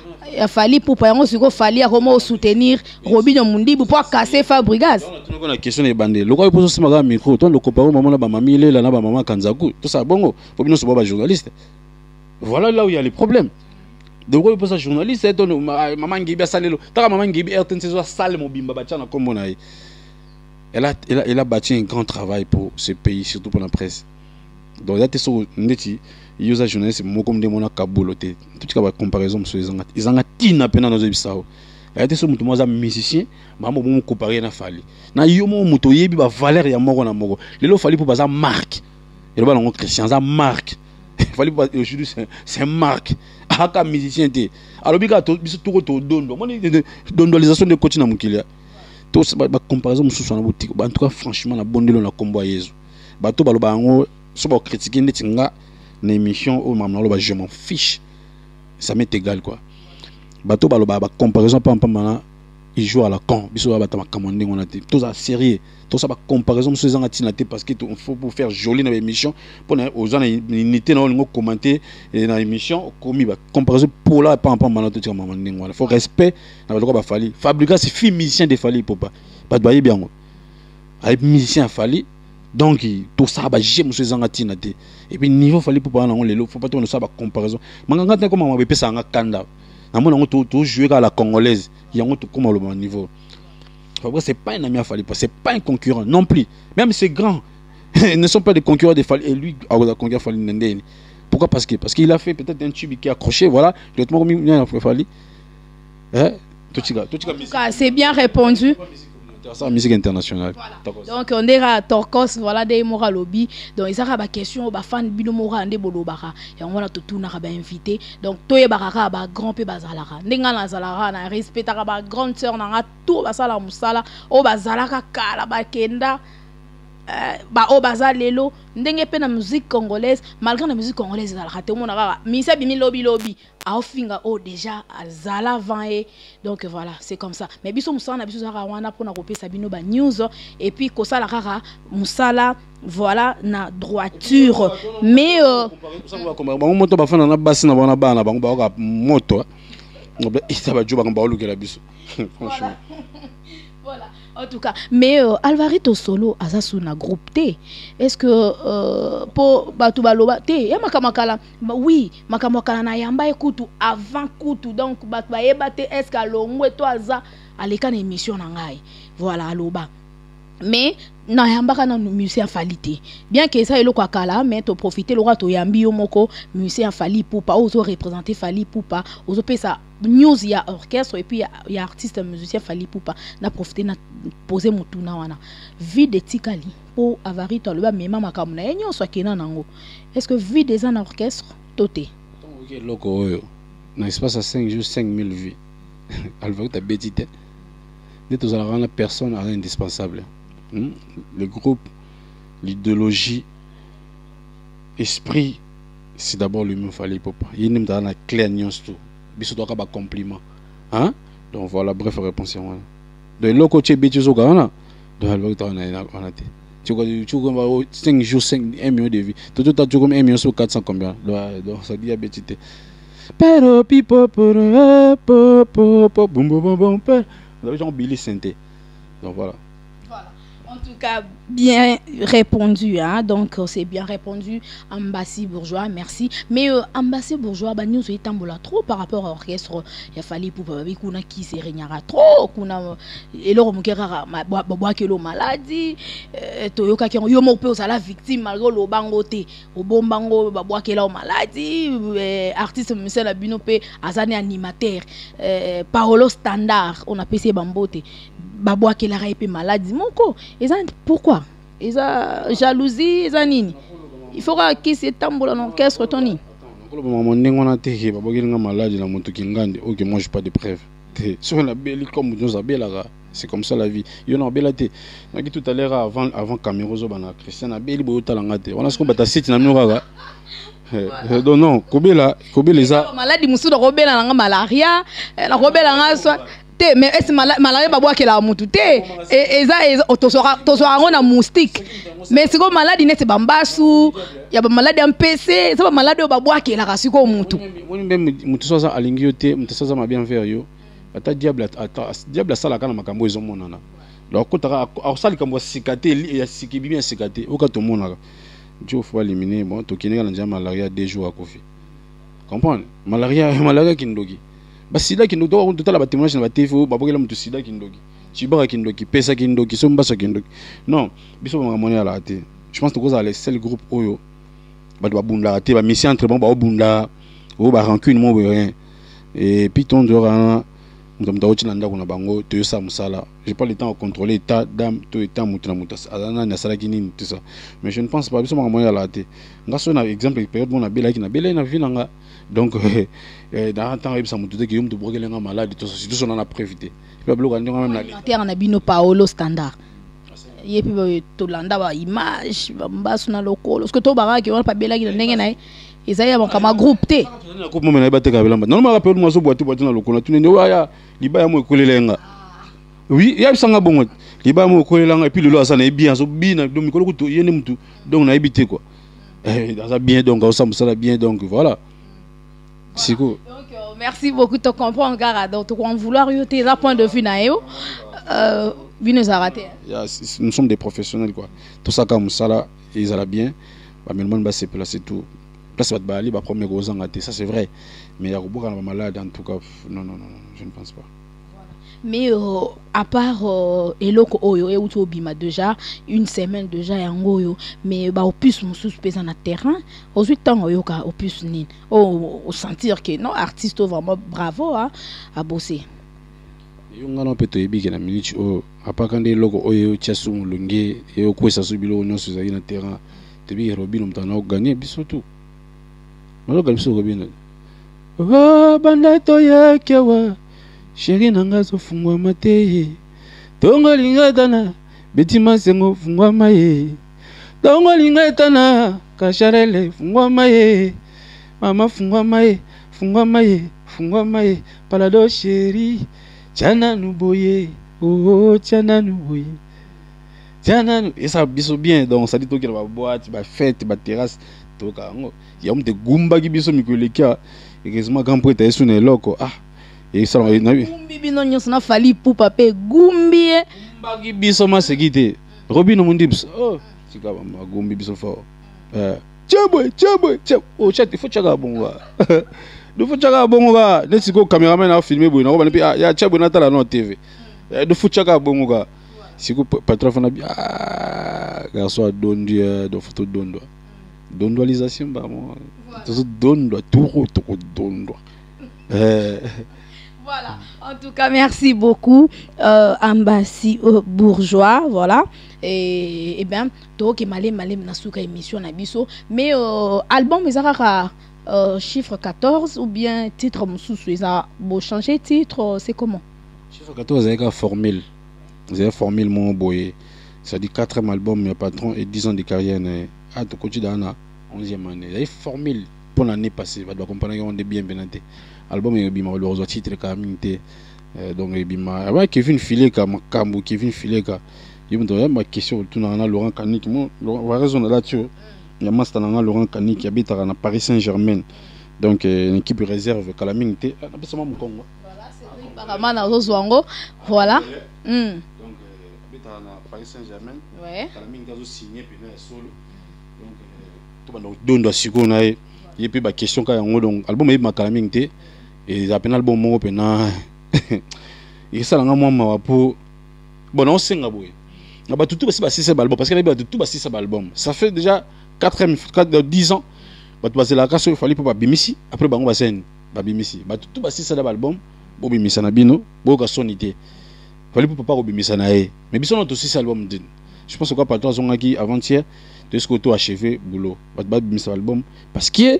il Fally Ipupa on se go Fally comment soutenir Robin Mundi pour casser Fabregas on a question les bandés le quoi il pose ce maga micro ton le comparo maman la ba mamie là na ba maman Kanzaku tout ça bongo faut bien se ba journaliste voilà là où il y a les problèmes de quoi il pose journaliste et ton maman Ngibia salelo ta maman Ngibia elle tient sale Mobimba ba tchana comme on a elle a bâti un grand travail pour ce pays surtout pour la presse donc là tu so neti yoza journaliste mo comme des mona kaboloté tout ce qui va comparaison sur les Zangatina pena dans bisao elle était sur mutu moza musicien mambo bon comparer na Fally na yomo muto yebi ba valeur ya moko na moko lelo Fally pour baza marque et le ba lango Christian za marque Fally pour aujourd'hui c'est marque aka musicien té alors bika to biso to ko dondo moni dondolisation de coach na mukilia to ba comparaison mususu na boutique en tout cas franchement na bondelo na kombo yezu ba to baloba ngo so ba critiquer netinga l'émission au maman là je m'en fiche ça m'est égal quoi bateau baloba ba comparaison pam il joue à la con biso ba ta commandé on a tout ça sérieux tout ça ba comparaison ce zangatina parce que on faut pour faire joli dans l'émission pour aux gens unité na on commenter dans l'émission commis ba comparaison pour là pam tout ça maman ngona faut respect na ba ba Fally Fabrika c'est fi musicien de Fally Ipupa ba baye bien ay musicien Fally donc tout ça ba j'aime ce zangatina et puis niveau Fally Ipupa na on lelo faut pas tout ça ba comparaison manga ngata comme on ba pesa nga kanda na mona ngo tout jouer à la congolaise yango tout comme le niveau Fabrice c'est pas un ami à Fally Ipupa c'est pas un concurrent non plus même ces grands ne sont pas des concurrents de Fally et lui à la conquête Fally Ndende pourquoi parce qu'il a fait peut-être un tube qui est accroché voilà directement comme il a Fally hein tout ça c'est bien répondu ça musique internationale voilà. Donc on est à Torcos voilà des moral lobby donc ils ont des questions aux fans bino moral des bolobara et on va tout tourner à invité donc toye baraka ba grand pe bazalara ndinga na zalara na respectera ba grande sœur na tout basala musala o bazalaka kala bakenda ba obaza lelo ndenge pe na musique congolaise malgré la musique congolaise la raté mon ara mi se bimi lobby lobby aofinga o déjà azala van et donc voilà c'est comme ça mais biso musana biso ara wana pour na kopesa bino ba news et puis ko sala rara musala voilà na droiture mais moto ba fana na basi na bana bana bango ba ka moto ça va juba ngamba olukela biso franchement voilà. En tout cas, mais Alvarito solo Azasuna groupe T. Est-ce que pour Batubaloba T, et Makamakala, oui, Makamakala na yamba écoute avant Koutou, donc Batubaebate, est-ce qu'à l'omwe toi za à l'écran émission nangai. Voilà, aloba. Mais na yamba kana musée en falité. Bien que ça elo kwakala, mais to profiter le roi to yambi yomoko musée en Fally Ipupa, ozo représenter Fally Ipupa, ozo pesa news ya orchestre et puis ya artiste musicien Fally Ipupa na profiter na poser mutuna wana vide etikali po avari to le ba mema makamuna enyo so kena nango. Est-ce que vie des en orchestre toté OK loko oyo na espace à 5 jours 5000 vues. Alvaro ta betite. Neto za rana personne rien indispensable. Le groupe, l'idéologie, l'esprit, c'est d'abord le mieux Fally Ipupa. Il n'y a pas de clé à tout. Il n'y a pas de compliment. Hein? Donc voilà, bref, réponse. Donc, le côté bêtise au Ghana, on a été. Tu vois, 5 jours, 1 million de vies. Tout le temps, tu vois, 1 million sur 400 combien? Donc, ça dit à bêtise. Pero, pipo, poro, poro, poro, poro, boum, boum, boum, poro. Donc, j'en Billy Sainté. Donc voilà. En tout cas, bien répondu, hein? Donc c'est bien répondu, Ambassi Bourgeois, merci. Mais Ambassi Bourgeois, bah, nous sommes trop par rapport à l'orchestre, il a fallu pour qu'on qui se régnera trop, qu'on a et l'or mukera bois que l'eau maladie, toyoka qui ont eu mon peu la victime malgré le bangoté, au bon bango bois que l'eau maladie, artiste monsieur la binope, azane animateur, Paolo standard, on a pc bambote. Babwa qui la répé maladie mon co et ça pourquoi et ça jalousie et ça nini il faudra qu'il se tambour dans l'orchestre Tony mon nez on a tiré babwa qui est malade la moto qui gagne ok moi j'ai pas de preuves sur la belle comme nous a belle c'est comme ça la vie il y en a belle été on dit tout à l'heure avant Camerozo bana Christian a belle beau talangate on a ce qu'on bat à site n'amura non non kobela kobeleza maladie musu de kobela nanga malaria la kobela soit mais est-ce malade babwa qui la monte et ça on a moustique mais c'est comme malade n'est bambasu il y a malade en PC ça malade babwa qui la rassure comme monte même mutosa alingioté mutosa ma bien faire yo ata diable ça la kana makambo ezo monana donc ko ta au sali kambo sikate ya sikibi bien sikate o ka to monaka Dieu faut éliminer bon to kinela ndia malaria 2 jours à kofi comprendre malaria qui ndoki basida qui nous doit on total la témoignage na batevo babokela mutu sida kindoki chibaka kindoki pesa kindoki somba sa kindoki non biso ba monnaie la raté je pense que cause les seuls groupes oyo ba do bunda raté ba mission entre bon ba bunda o ba rancune mon rien et puis ton dora ndom ta otina ndako na bango to yosa musala j'ai pas le temps à contrôler ta dame to eta mutuna mutasa azana na sala kinini tout ça mais je ne pense pas biso ba monnaie la raté ngaso na exemple période mon abela ki na bela na vina nga donc dans un temps il s'amoute que yum de broguer un malade tout ça tout on en a profité il va bloquer même la terre na bino Paolo standard et puis tout landa ba image bambasu na lokolo parce que to bara que on pas bela qui ndenge na ezaya bon comme groupe T na groupe mo na ba te ka bela non ma rappelle moi so boîte na lokolo tu ne ya libaya mo ekolelenga oui ya bisanga bongo libaya mo ekolelenga et puis le lo ça na bien so bina do mikolo kuto yene mtu donc na ibité quoi ça bien donc ça me bien donc voilà. Voilà. Cool. Donc, merci beaucoup, tu comprends, Gara. Donc, tu vas vouloir tes points de vue, Naéo. Nous sommes des professionnels, quoi. Tout ça, comme ça, là, ils allaient bien. Mais le monde va se placer tout. Place va te balayer, va prendre gros engatés. Ça, c'est vrai. Mais il y a beaucoup de malades, en tout cas. Non, non, non, je ne pense pas. Mais à part eloko oyo et outo bima déjà une semaine déjà yangoyo mais bah opus mon suspect en terrain aux 8 ans oyo ka opus ni au sentir que non artiste vraiment bravo hein, à bosser yonga non peto ebi na minute o apa quand eloko oyo tchasu mulunge et o kwesa subilo non suzali na terrain tebi robin mtana o gagner biso tout maloka biso robin o bandato yekewa Chérie, n'anga so fungwa mateye. Tongo linga dana. Betty Massengou fungwa maye. Dongo lingaitana kasharele fungwa maye. Mama fungwa maye, fungwa maye, fungwa maye. Palado chéri, tiana nuboye. Oh, tiana nuboye. Tiana et ça biso bien donc ça dit toi qu'il va boîte, va fête, va terrasse. Il y a un de gumba qui biso mikoleka. Et quasiment quand prête est sur les locaux. Ah. Et ça on a vu. Gumbi non nyosana Fally Ipupa pe gumbi. Gumba biso ma segite. Robin Mundi. Oh, tika ba gumbi biso fort. Tchabo. Oh, chat, il faut tchaga bonga. Il faut tchaga bonga. Net siko cameraman a filmé bon. On va puis ya tchabo na tala na TV. Il faut tchaga bonga. Siko patron fana bi ah garçon dondia do photo dondo. Dondoisation bah moi. Voilà, en tout cas merci beaucoup Ambassi Bourgeois, voilà et ben toke malem na souka émission na biso mais album ezaka chiffre 14 ou bien titre mosusu ezaka bo changer titre c'est comment chiffre 14 ezaka formule mon boy ça dit 4e album mes patron et 10 ans de carrière à to coach dana 11e année il y a formule pour l'année passée va doit comprendre qu'on est bien bénanté album et bima le rose titre communauté donc bima avec Kevin Filé comme Kambo Kevin Filé ka il me donne ma question tout na Laurent Kanik moi va raison là-dessus il y a master na Laurent Kanik qui habite à Paris Saint-Germain donc une équipe réserve ka la minité na pesa mon Congo voilà Cédric Bakamana zozwango voilà donc habite à Paris Saint-Germain ouais ka la minité zo signer pena solo donc dondo siko na ye et puis ba question ka yango donc album e makalaming te et j'appelle album mo pena et ça langa moi ma pour bon on singa boy na ba tutu ba si ba si album parce que na ba tutu ba si ça album ça fait déjà 10 ans ba tu passer la casse il fallait pas bimisi après bango ba scène ba bimisi ba tutu ba si ça album bo bimisa na bino bo ka sonité fallait pas bimisa na e mais biso na to si album din je pense que pas toi zonga qui avant-hier de ce que tu as achevé boulot album parce que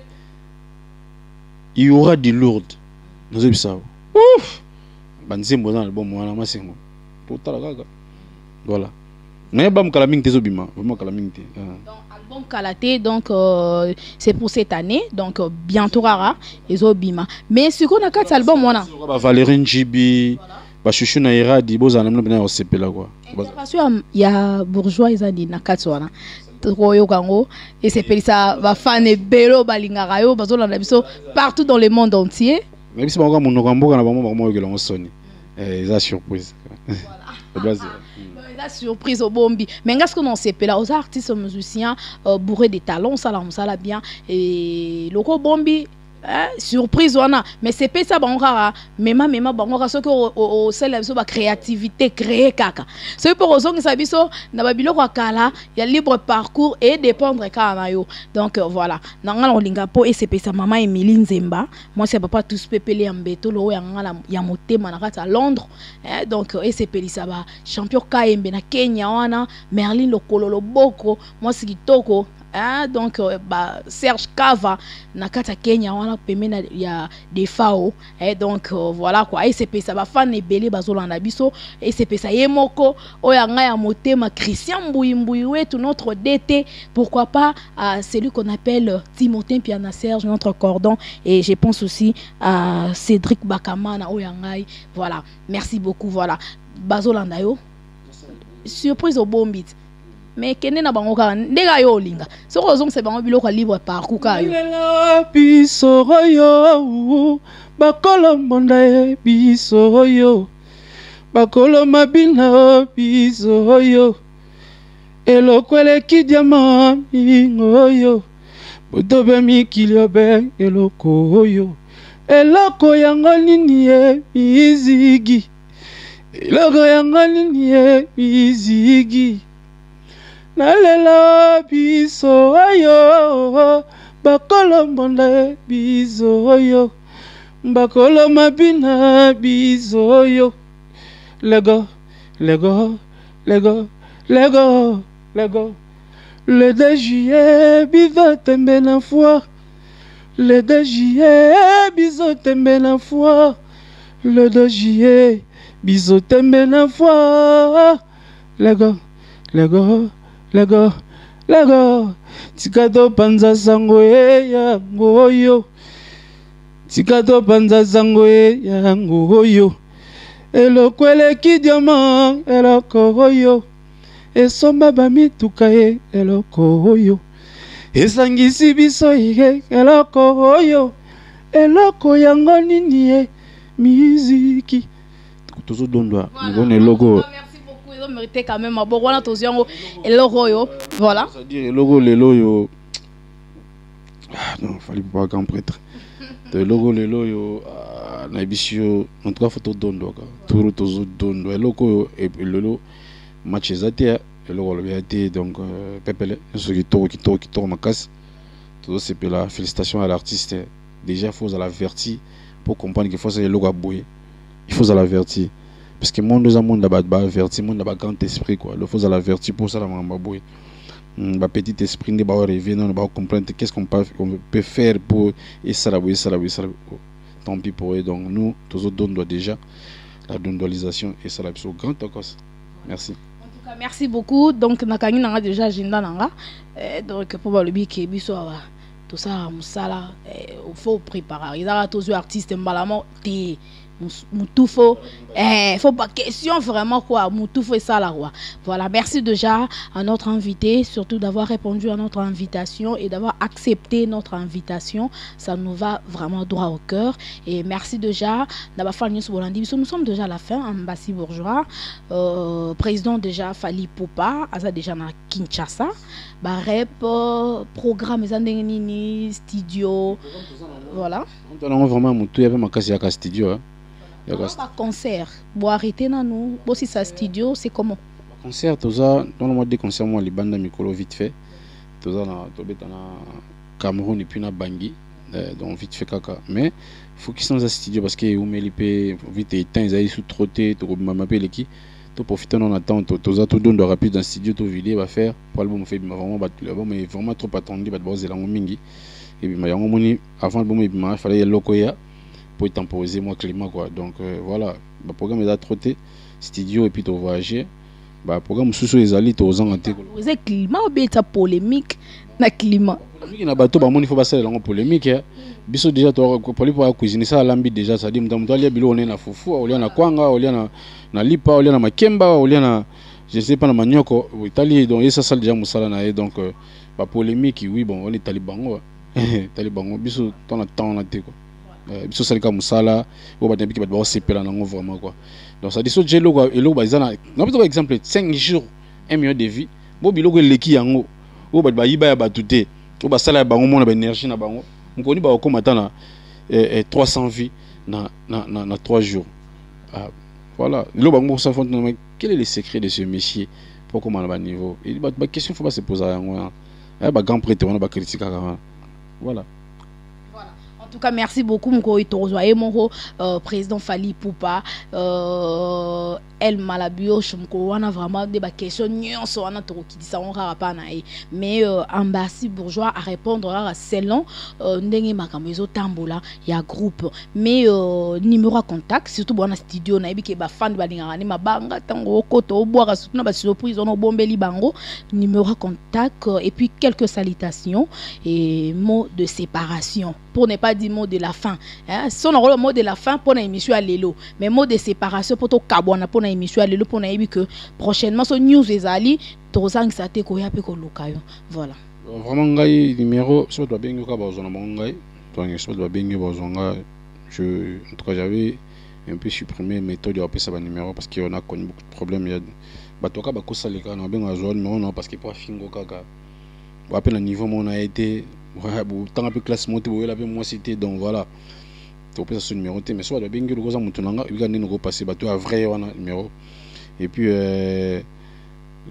il y aura du lourd nous avons ça ouf banzimbo dans l'album on a massé moi total gaga voilà mais bam kalaming tezobima vraiment kalaming te album kalaté donc c'est pour cette année donc bientôt rara ezobima mais ce qu'on a 4 albums on a Valérie Njibi bah chouchou na ira di boza na mna au sepela quoi intervention ya bourgeois ezadi na 4 wana et c'est pour ça va fan et bello balingara yo bazola na biso partout dans le monde entier mais c'est encore mon rambo na bamo bamo yelo soni et ça surprise voilà la surprise au bombi mais ngas qu'on sepela aux artistes musiciens bourrés de talents ça là bien et loko bombi surprise on a mais c'est pas ça bangara même bangara ce que au celle so ba créativité créer kaka c'est pour ozong ça biso na babilo ko kala ya libre parcours et dépendre kana yo donc voilà nanga linga po et c'est pas ça maman Emiline Zemba moi c'est papa tous pepelé en beto lo ya ngala ya motema na kata Londres donc et c'est pelisa ba champion KMB na Kenya wana Merlin Lokolo loboko moi c'est kitoko donc Serge Kava nakata Kenya wana pemena ya defao donc voilà quoi ICP ça va fan ebele bazola na biso ICP ça yemoko oyanga ya motema Christian Mbuyi wetu notre DT pourquoi pas celui qu'on appelle Timothée Piana Serge notre cordon et je pense aussi à Cédric Bakamana oyangai voilà merci beaucoup voilà bazola na yo surprise au bombit mais qu'est-ce que nous avons fait? Ce que nous avons fait, c'est libre parcours. Nalela biso ayo bakolombo na biso yo bakoloma bina biso yo lego le 2 juillet biso tembe na foi le 2 juillet biso tembe na foi le 2 juillet biso tembe na foi lego Lago, lago, lago. Tikato panza sango ya ngoyo. Tikato panza sango ya ngoyo. Elokwele kidiamant, elokoroyo. Esomba bami tukaye, elokoroyo. Esangisi biso ye, elokoroyo. Eloko yango nini musique. Toujours donne-toi. Logo. Mérité quand même voilà dire logo le loyo non fallait pas grand prêtre le logo le loyo na bisio en trois photos dondo ka tour tozo dondo logo et le lo match zaté le logo le été donc pepele ce qui tourne casse tout c'est la félicitations à l'artiste déjà faut l'avertir pour comprendre qu'il faut c'est le logo à bouiller il faut l'avertir. Parce que mon deux amours d'abord vertu, mon d'abord grand esprit quoi. Le faut à la vertu pour ça la mamaboué. Bah petit esprit ne va pas rêver, non ne va pas comprendre qu'est-ce qu'on peut faire pour et ça la boué, ça la boué, ça la boué. Tant pis pour eux. Donc nous tous autres donnons déjà la dondolisation et ça la boué. Grand tocos. Merci. En tout cas merci beaucoup. Donc nakani nanga déjà agenda nanga. Donc pour le bique bisoa tout ça musala faut préparer. Ils ont tous les artistes malamment t'es. Moutoufo, faut pas question vraiment quoi, Moutoufo et ça la roi. Voilà, merci déjà à notre invité, surtout d'avoir répondu à notre invitation et d'avoir accepté notre invitation. Ça nous va vraiment droit au cœur. Et merci déjà d'avoir fait nous sommes déjà à la fin, Ambassi Bourgeois, président déjà Fally Ipupa, Aza déjà na Kinshasa, Barep, programme studio, voilà. On vraiment Moutou, avait ma à studio. Il y a un concert. Vous arrêtez dans nous. Si ça studio, c'est comment? Le concert, tout ça, dans le mode de concert, moi, les bandes micro vite fait. Tout ça, Cameroun et puis na Bangui. Donc, vite fait, caca. Mais il faut qu'ils soient dans un studio parce que vous m'élipez vite éteint, ils aillent sous trotté, tout le monde m'appelle qui. Tout profiter en attente, tout ça, tout donne de rapide dans le studio, tout vidé, va faire. Pour l'album, on fait vraiment trop attendu, il va devoir se lancer en mingi. Et puis, avant l'album, il fallait y aller au Koya. Pour temporiser moi climat quoi donc voilà le programme est à trotter studio et puis tu voyager bah programme sous les alliés aux anglais climat ou bien ta polémique na climat polémique na bateau bah mon il faut passer la langue polémique biso déjà toi pour cuisiner ça l'ambi déjà ça dit madame toi les billes on est na foufou on est na kwanga on est na lipa on est na makemba on est na je sais pas na manioko italie donc ça ça déjà musala na donc bah polémique oui bon on est talibango talibango biso ton attend na quoi. Biso salika musala o ba dembi ki ba ba sepela nango vraiment quoi donc ça dit so jelo quoi elo ba izana na par exemple 5 jours 1 million de vie bo biloko eleki yango o ba yiba ya batute o ba sala ya bango mona ba énergie na bango mkoni ba ko matana 300 vies na 3 jours voilà elo bango ça font mais quel est le secret de ce métier pour comment ba niveau il ba question faut pas se poser yango ba grand prêtre on ba critique voilà. En tout cas, merci beaucoup, Mko Itorozoa et Moro, président Fally Ipupa, El Malabioche, Mko, on a vraiment des questions, on a tout qui dit ça, on n'aura pas naï. Mais Ambassi Bourgeois à répondre à selon Ndenge Makamezo Tambola, il y a groupe. Mais numéro à contact, surtout pour un studio, on a dit que les fans de Balingani, ma banga, tango, koto, boire, surtout dans la surprise, on a bombé Libango, numéro à contact, et puis quelques salutations et mots de séparation. Pour ne pas dire mot de la fin. Hein? Si on a le mot de la fin, pour une émission à l'élo. Mais mot de séparation, pour tout cabouana, pour une émission à l'élo, pour une que prochainement, ce news est allé, Tozang Sate Koya Peko Lukayo. Voilà. Vraiment, numéro, soit de la Bengue Kabazon, soit de la Bengue Bazonga. En tout cas, j'avais un peu supprimé mes taux de rappel sur le numéro parce qu'on a connu beaucoup de problèmes. Il y a Batoka Bakosa Leka, on a bien un jour, mais on a parce qu'il n'y a pas de Fingo Kaka. On rappelle le niveau où on a été. Ouais, tant que classe montée, vous l'avez moins cité, donc voilà. Tu peux se numéroter, mais soit de Bengue, le Rosa Moutonanga, il va nous repasser, bah, tu as vrai, on a numéro. Et puis,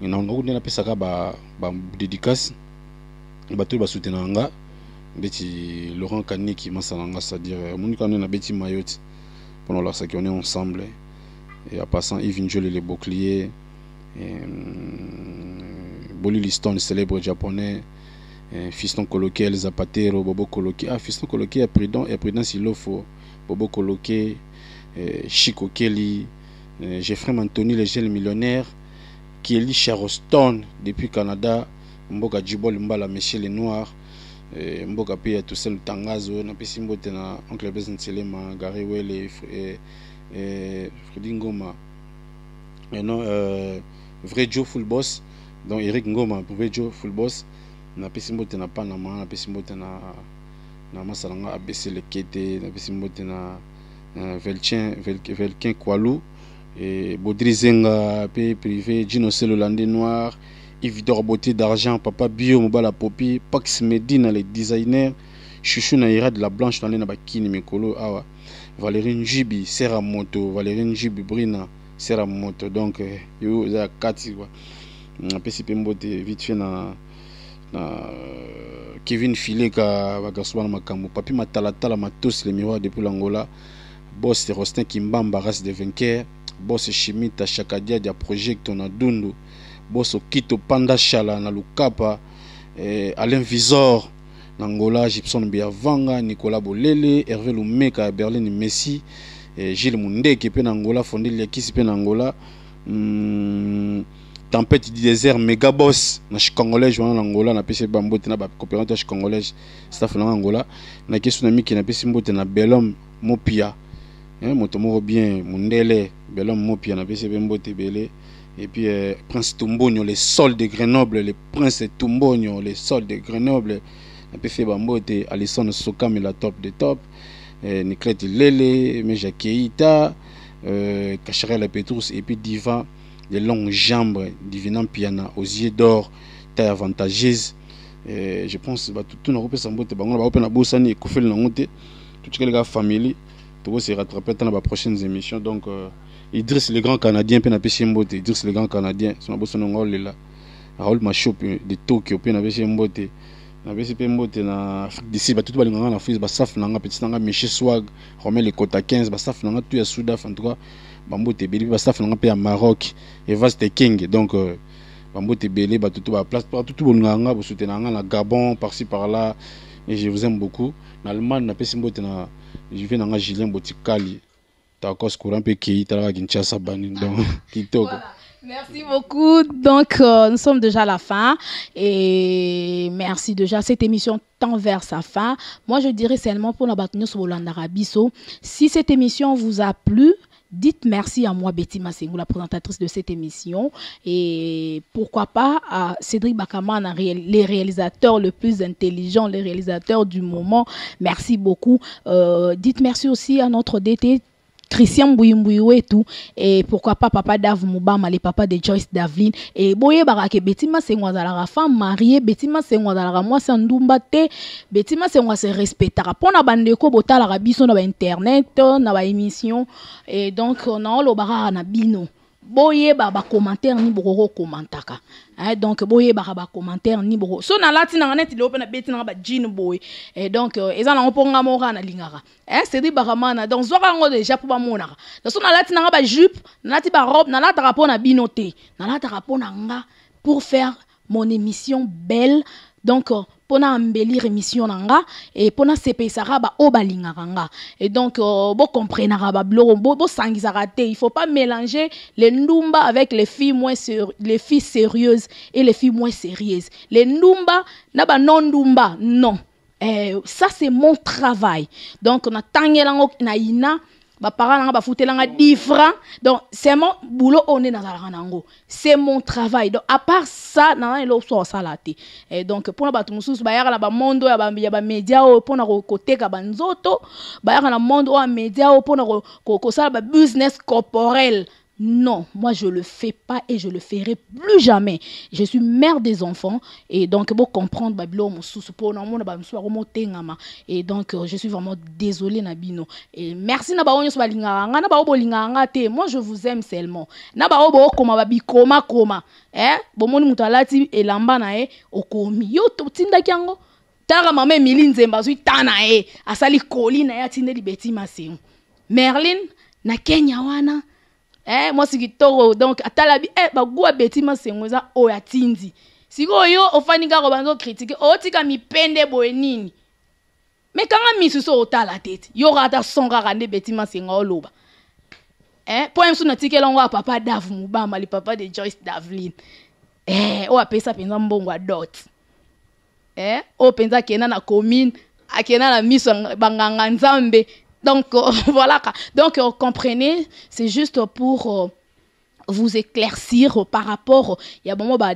on a un groupe de la Pessaka, bah, dédicace, bah, tu vas soutenir Anga, Betty Laurent Kanik qui m'a salanga, c'est-à-dire, mon canon à Betty Mayotte, pendant la sac, on est ensemble, et à passant, Yves Njol et les Boucliers, Boli Liston, célèbre japonais. Fiston Coloqué, El Zapatero, Bobo Coloqué. Ah, Fiston Coloqué est prudent s'il le faut. Bobo Coloqué, Chico Kelly, Jeffrey Mantoni, les jeunes millionnaires, Kelly Charostone depuis Canada, Mboka Djibol Mbala Michel Noir, Mboka Pia Toussel Tangazo, Napisimbo Tena, Oncle Besant Selema, Gary Welle, Freddy Ngoma, Vrai Joe Fullboss, donc Eric Ngoma, Vrai Joe Fullboss, Napisimbo Tena Panama, Napisimbo Tena Masalanga ABC Le Kete, Napisimbo Tena Velkin Kualou, et Baudrizenga, Pays Privé, Gino Hollandais Noir, Yves Dor Beauté d'Argent, Papa Bio, Mobala Popi, Pax Medina, les designers, Chouchou Naira de la Blanche, dans les Nabakini, Mikolo, Awa, Valérie Njibi, Serra Moto, Valérie Njibi, Brina, Serra Moto, donc, yo, ça, Kati, quoi. On a PCP Mbote, vite fait, Kevin Filé, Vagaswan Makambo, Papi Matalatala, Matos, les miroirs depuis l'Angola, Boss de Rostin Kimbamba, race de vainqueurs, Boss Chimita, Chakadia, Dia Project, on a Dundu, Boss Okito Panda Chala, Nalukapa, Alain Vizor, Nangola, Gibson Biavanga, Nicolas Bolele, Hervé Lumeka, Berlin Messi, Gilles Moundé, qui est Nangola, fondé Liakis, qui est Nangola, Tempête du désert, Megaboss, Nashikangolais, Joan Angola, Napesi Bambo, Tenaba, coopérateur Chikangolais, Staff Nangola, Nakisunami, qui Napesi Mbotena, Belhomme, Mopia, Motomo Robien, Mundele, Belhomme, Mopia, Napesi Bambote, Belé. Et puis Prince Tombogno, les sols de Grenoble, les Prince Tombogno, les sols de Grenoble, la PC Bambote, Alison Sokam et la top des top, Niclette Lele, Meja Keita, Kacharel Petrous, et puis Diva, les longues jambes, Divinant Piana, aux yeux d'or, taille avantageuse. Je pense que tout le monde a besoin de faire la famille, tout se rattraper dans les prochaines émissions. Donc, Idriss le grand Canadien, Penapéché Mbote, Idriss le grand Canadien, son abosson là, Raoul Machop de Tokyo, Penapéché Mbote, Napéché Mbote, d'ici, tout le monde en Afrique, Bassaf Nanga, Petit Nanga, Michel Swag, Romain le Kota 15, Bassaf Nanga, tout à Soudaf, en tout cas, Bambote Bélé, Bassaf Nanga, à Maroc, Evas de King, donc Bambote Bélé, tout à place, tout le monde vous soutenez la Gabon, par-ci, par-là, et je vous aime beaucoup. En Allemagne, Napéché Mbote, je viens dans Julien Botikali. Voilà. Merci beaucoup. Donc, nous sommes déjà à la fin. Et merci déjà. Cette émission tend vers sa fin. Moi, je dirais seulement pour la battre sur Hollanda Rabisso. Si cette émission vous a plu, dites merci à moi, Betty Massengou, la présentatrice de cette émission. Et pourquoi pas à Cédric Bakamana, les réalisateurs le plus intelligents, les réalisateurs du moment. Merci beaucoup. Dites merci aussi à notre DT, Christian Mbuyi et tout, et pourquoi pas papa Dave Moubama, les papas de Joyce Daveline, et boye barake Betty Massengou azalara femme mariée, Betty Massengou azalara moi c'est ndumba te, Betty Massengou se respectera pona bandeko botalara biso na ba internet na ba émission, et donc on a lo bara na bino boye ba commentaire ni boro commentaka, donc boye ba commentaire ni boro so na latina na net open na Betty na ba jean boy, et donc ezana on ponga mora na lingara, c'est des baramana donc zorango déjà pour ba monara na so na latina ba jupe na lati ba robe na lata rapport na binoté na lata rapport na nga pour faire mon émission belle, donc pour embellir émission nanga et pour na sepesara ba obalinganga, et donc bo comprenara ba bloro bo sangisara te, il faut pas mélanger les ndumba avec les filles moins les filles sérieuses et les filles moins sérieuses, les ndumba na ba non ndumba non, ça c'est mon travail, donc on a tangelango na ina ba parents ba foutelanga different, donc c'est mon boulot, on est dans la ranango, c'est mon travail, donc à part ça nan elo so salaté, et donc pour na batu mususu ba yara ba mondo ya ba media o pour na kokoteka ba nzoto ba yara na mondo o media o pour na kokosala ba business corporel. Non, moi je le fais pas et je le ferai plus jamais. Je suis mère des enfants et donc pour comprendre babilo mon soupo non mon ba me soir remonter ngama, et donc je suis vraiment désolée Nabino, et merci na ba onyo ba linganga na ba obolinganga te, moi je vous aime seulement na ba obo koma ba bikoma koma bomoni mutalati elamba na e okomi yo tinda kyango tara mama Emiline Zemba zui tana e asali kolina ya tindeli Betty Massengou Merlin na Kenya wana. Moi c'est Guitoro, donc à Talabi, Bagoua Betty Massengou o Atindi. Si vous avez Ofaniga Robanzo critique, Otika mi pende boenini. Mais quand on a mis ce soir au tal à tête, il y aura ta songa rande Betty Massengou au loba. Hein? Pour un sounatique, on voit papa Dave Moubama, le papa de Joyce Daveline. Eh, on appelle ça penza mbongo dot. Eh, on penza kena na commune, a kena na miss banganga nzambe. Donc voilà. Donc comprenez, c'est juste pour vous éclaircir par rapport il y a moment ba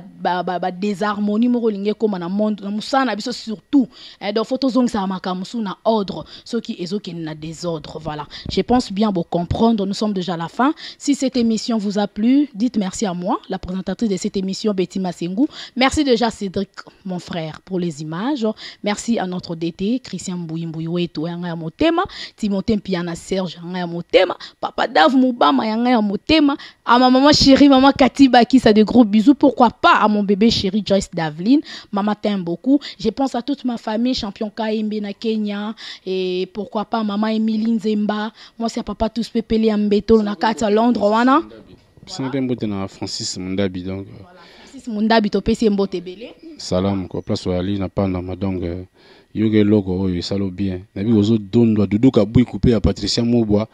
désharmonie mo linge comme na monde na musana biso surtout dans photo zong ça makamusu na ordre ceux qui ezoki na désordre. Voilà, je pense bien vous comprendre. Nous sommes déjà à la fin. Si cette émission vous a plu, dites merci à moi, la présentatrice de cette émission, Betty Massengou. Merci déjà Cédric mon frère pour les images. Merci à notre DT Christian Mbuyi wetu yanga ya motema, Timothée Piana Serge yanga ya motema, papa Dave Moubama yanga ya motema, à maman chérie, maman Kati Baki, ça de gros bisous. Pourquoi pas à mon bébé chéri Joyce Daveline. Maman t'aime beaucoup. Je pense à toute ma famille, champion Kaembe na Kenya. Et pourquoi pas maman Emiline Zemba. Moi, c'est papa tous pépélé à Mbeto, na Kata Londres. Voilà. Francis Mundabi, donc. Francis Mundabi, topé, c'est Mbote Belé. Salam, quoi. Place Ali, n'a pas donc. Yoga logo, il salo bien. Nabi, aux autres, donne, doit doudou kaboui coupé à Patricia Moubois.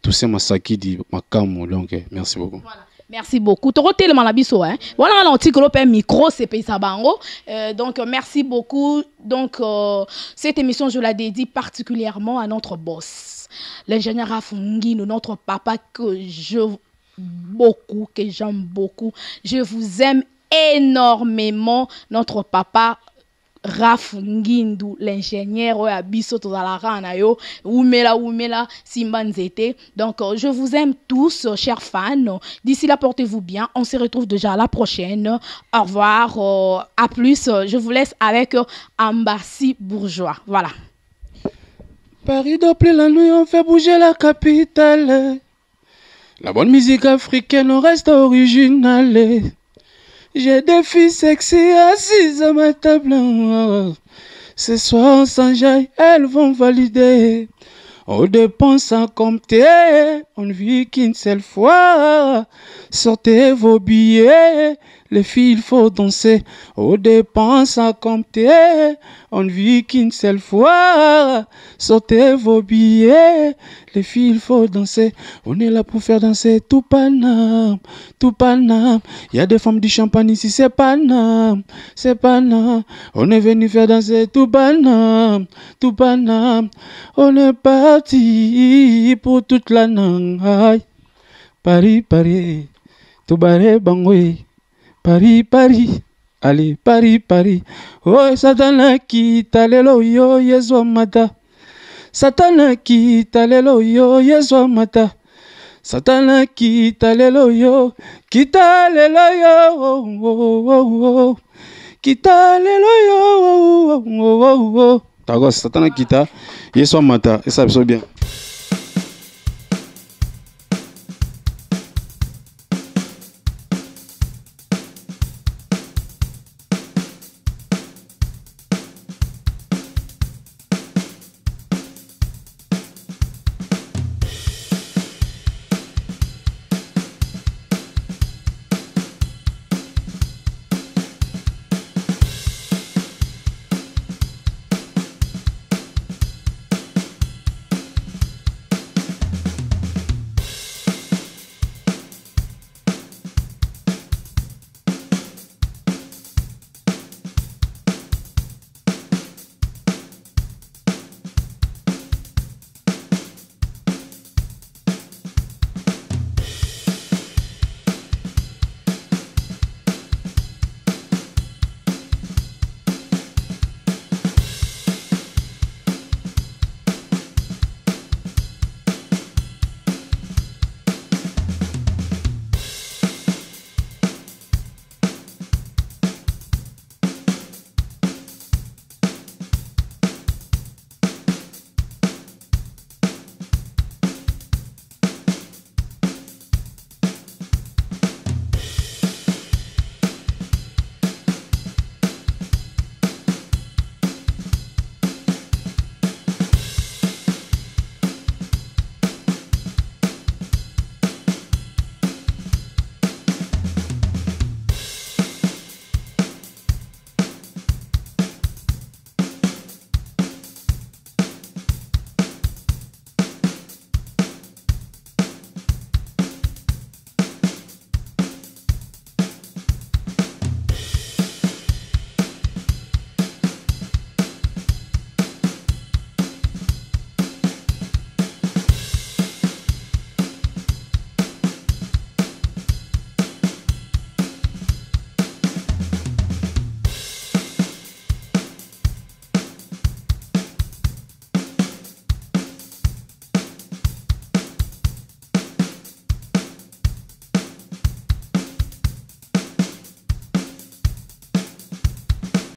Tous ces massacres dit Macamo, donc merci beaucoup. Voilà. Merci beaucoup. T'auras tellement la biso, hein. Voilà, on a un micro, c'est pays Sabango. Donc, merci beaucoup. Donc, cette émission, je la dédie particulièrement à notre boss, l'ingénieur Rafungi, notre papa que j'aime beaucoup. Je vous aime énormément, notre papa. Raph Nguyen, l'ingénieur, Abisso, Tozalaran, Oumela, Oumela, Simbanzete. Donc, je vous aime tous, chers fans. D'ici là, portez-vous bien. On se retrouve déjà à la prochaine. Au revoir. À plus. Je vous laisse avec Ambassi Bourgeois. Voilà. Paris doppler la nuit, on fait bouger la capitale. La bonne musique africaine reste originale. J'ai des filles sexy assises à ma table. Ce soir, on s'enjaille, elles vont valider. On dépense à compter, on ne vit qu'une seule fois. Sortez vos billets, les filles, il faut danser. On dépense à compter, on ne vit qu'une seule fois. Sortez vos billets, les filles, il faut danser. On est là pour faire danser tout Paname, tout Paname. Il y a des femmes du champagne ici, c'est Paname, c'est Paname. On est venu faire danser tout Paname, tout Paname. On est parti pour toute la nanga. Paris, Paris, tout barré, bangoué. Paris, Paris, allez, Paris, Paris. Oh, Satana qui talelo yo, Yeswa mata. Satana qui talelo yo, Yeswa mata. Satana qui talelo yo, kitalelo yo, oh, oh, oh, oh. Kitalelo yo, oh, oh, oh, oh. Tagos, Satana kita, Yeswa mata, et ça va bien.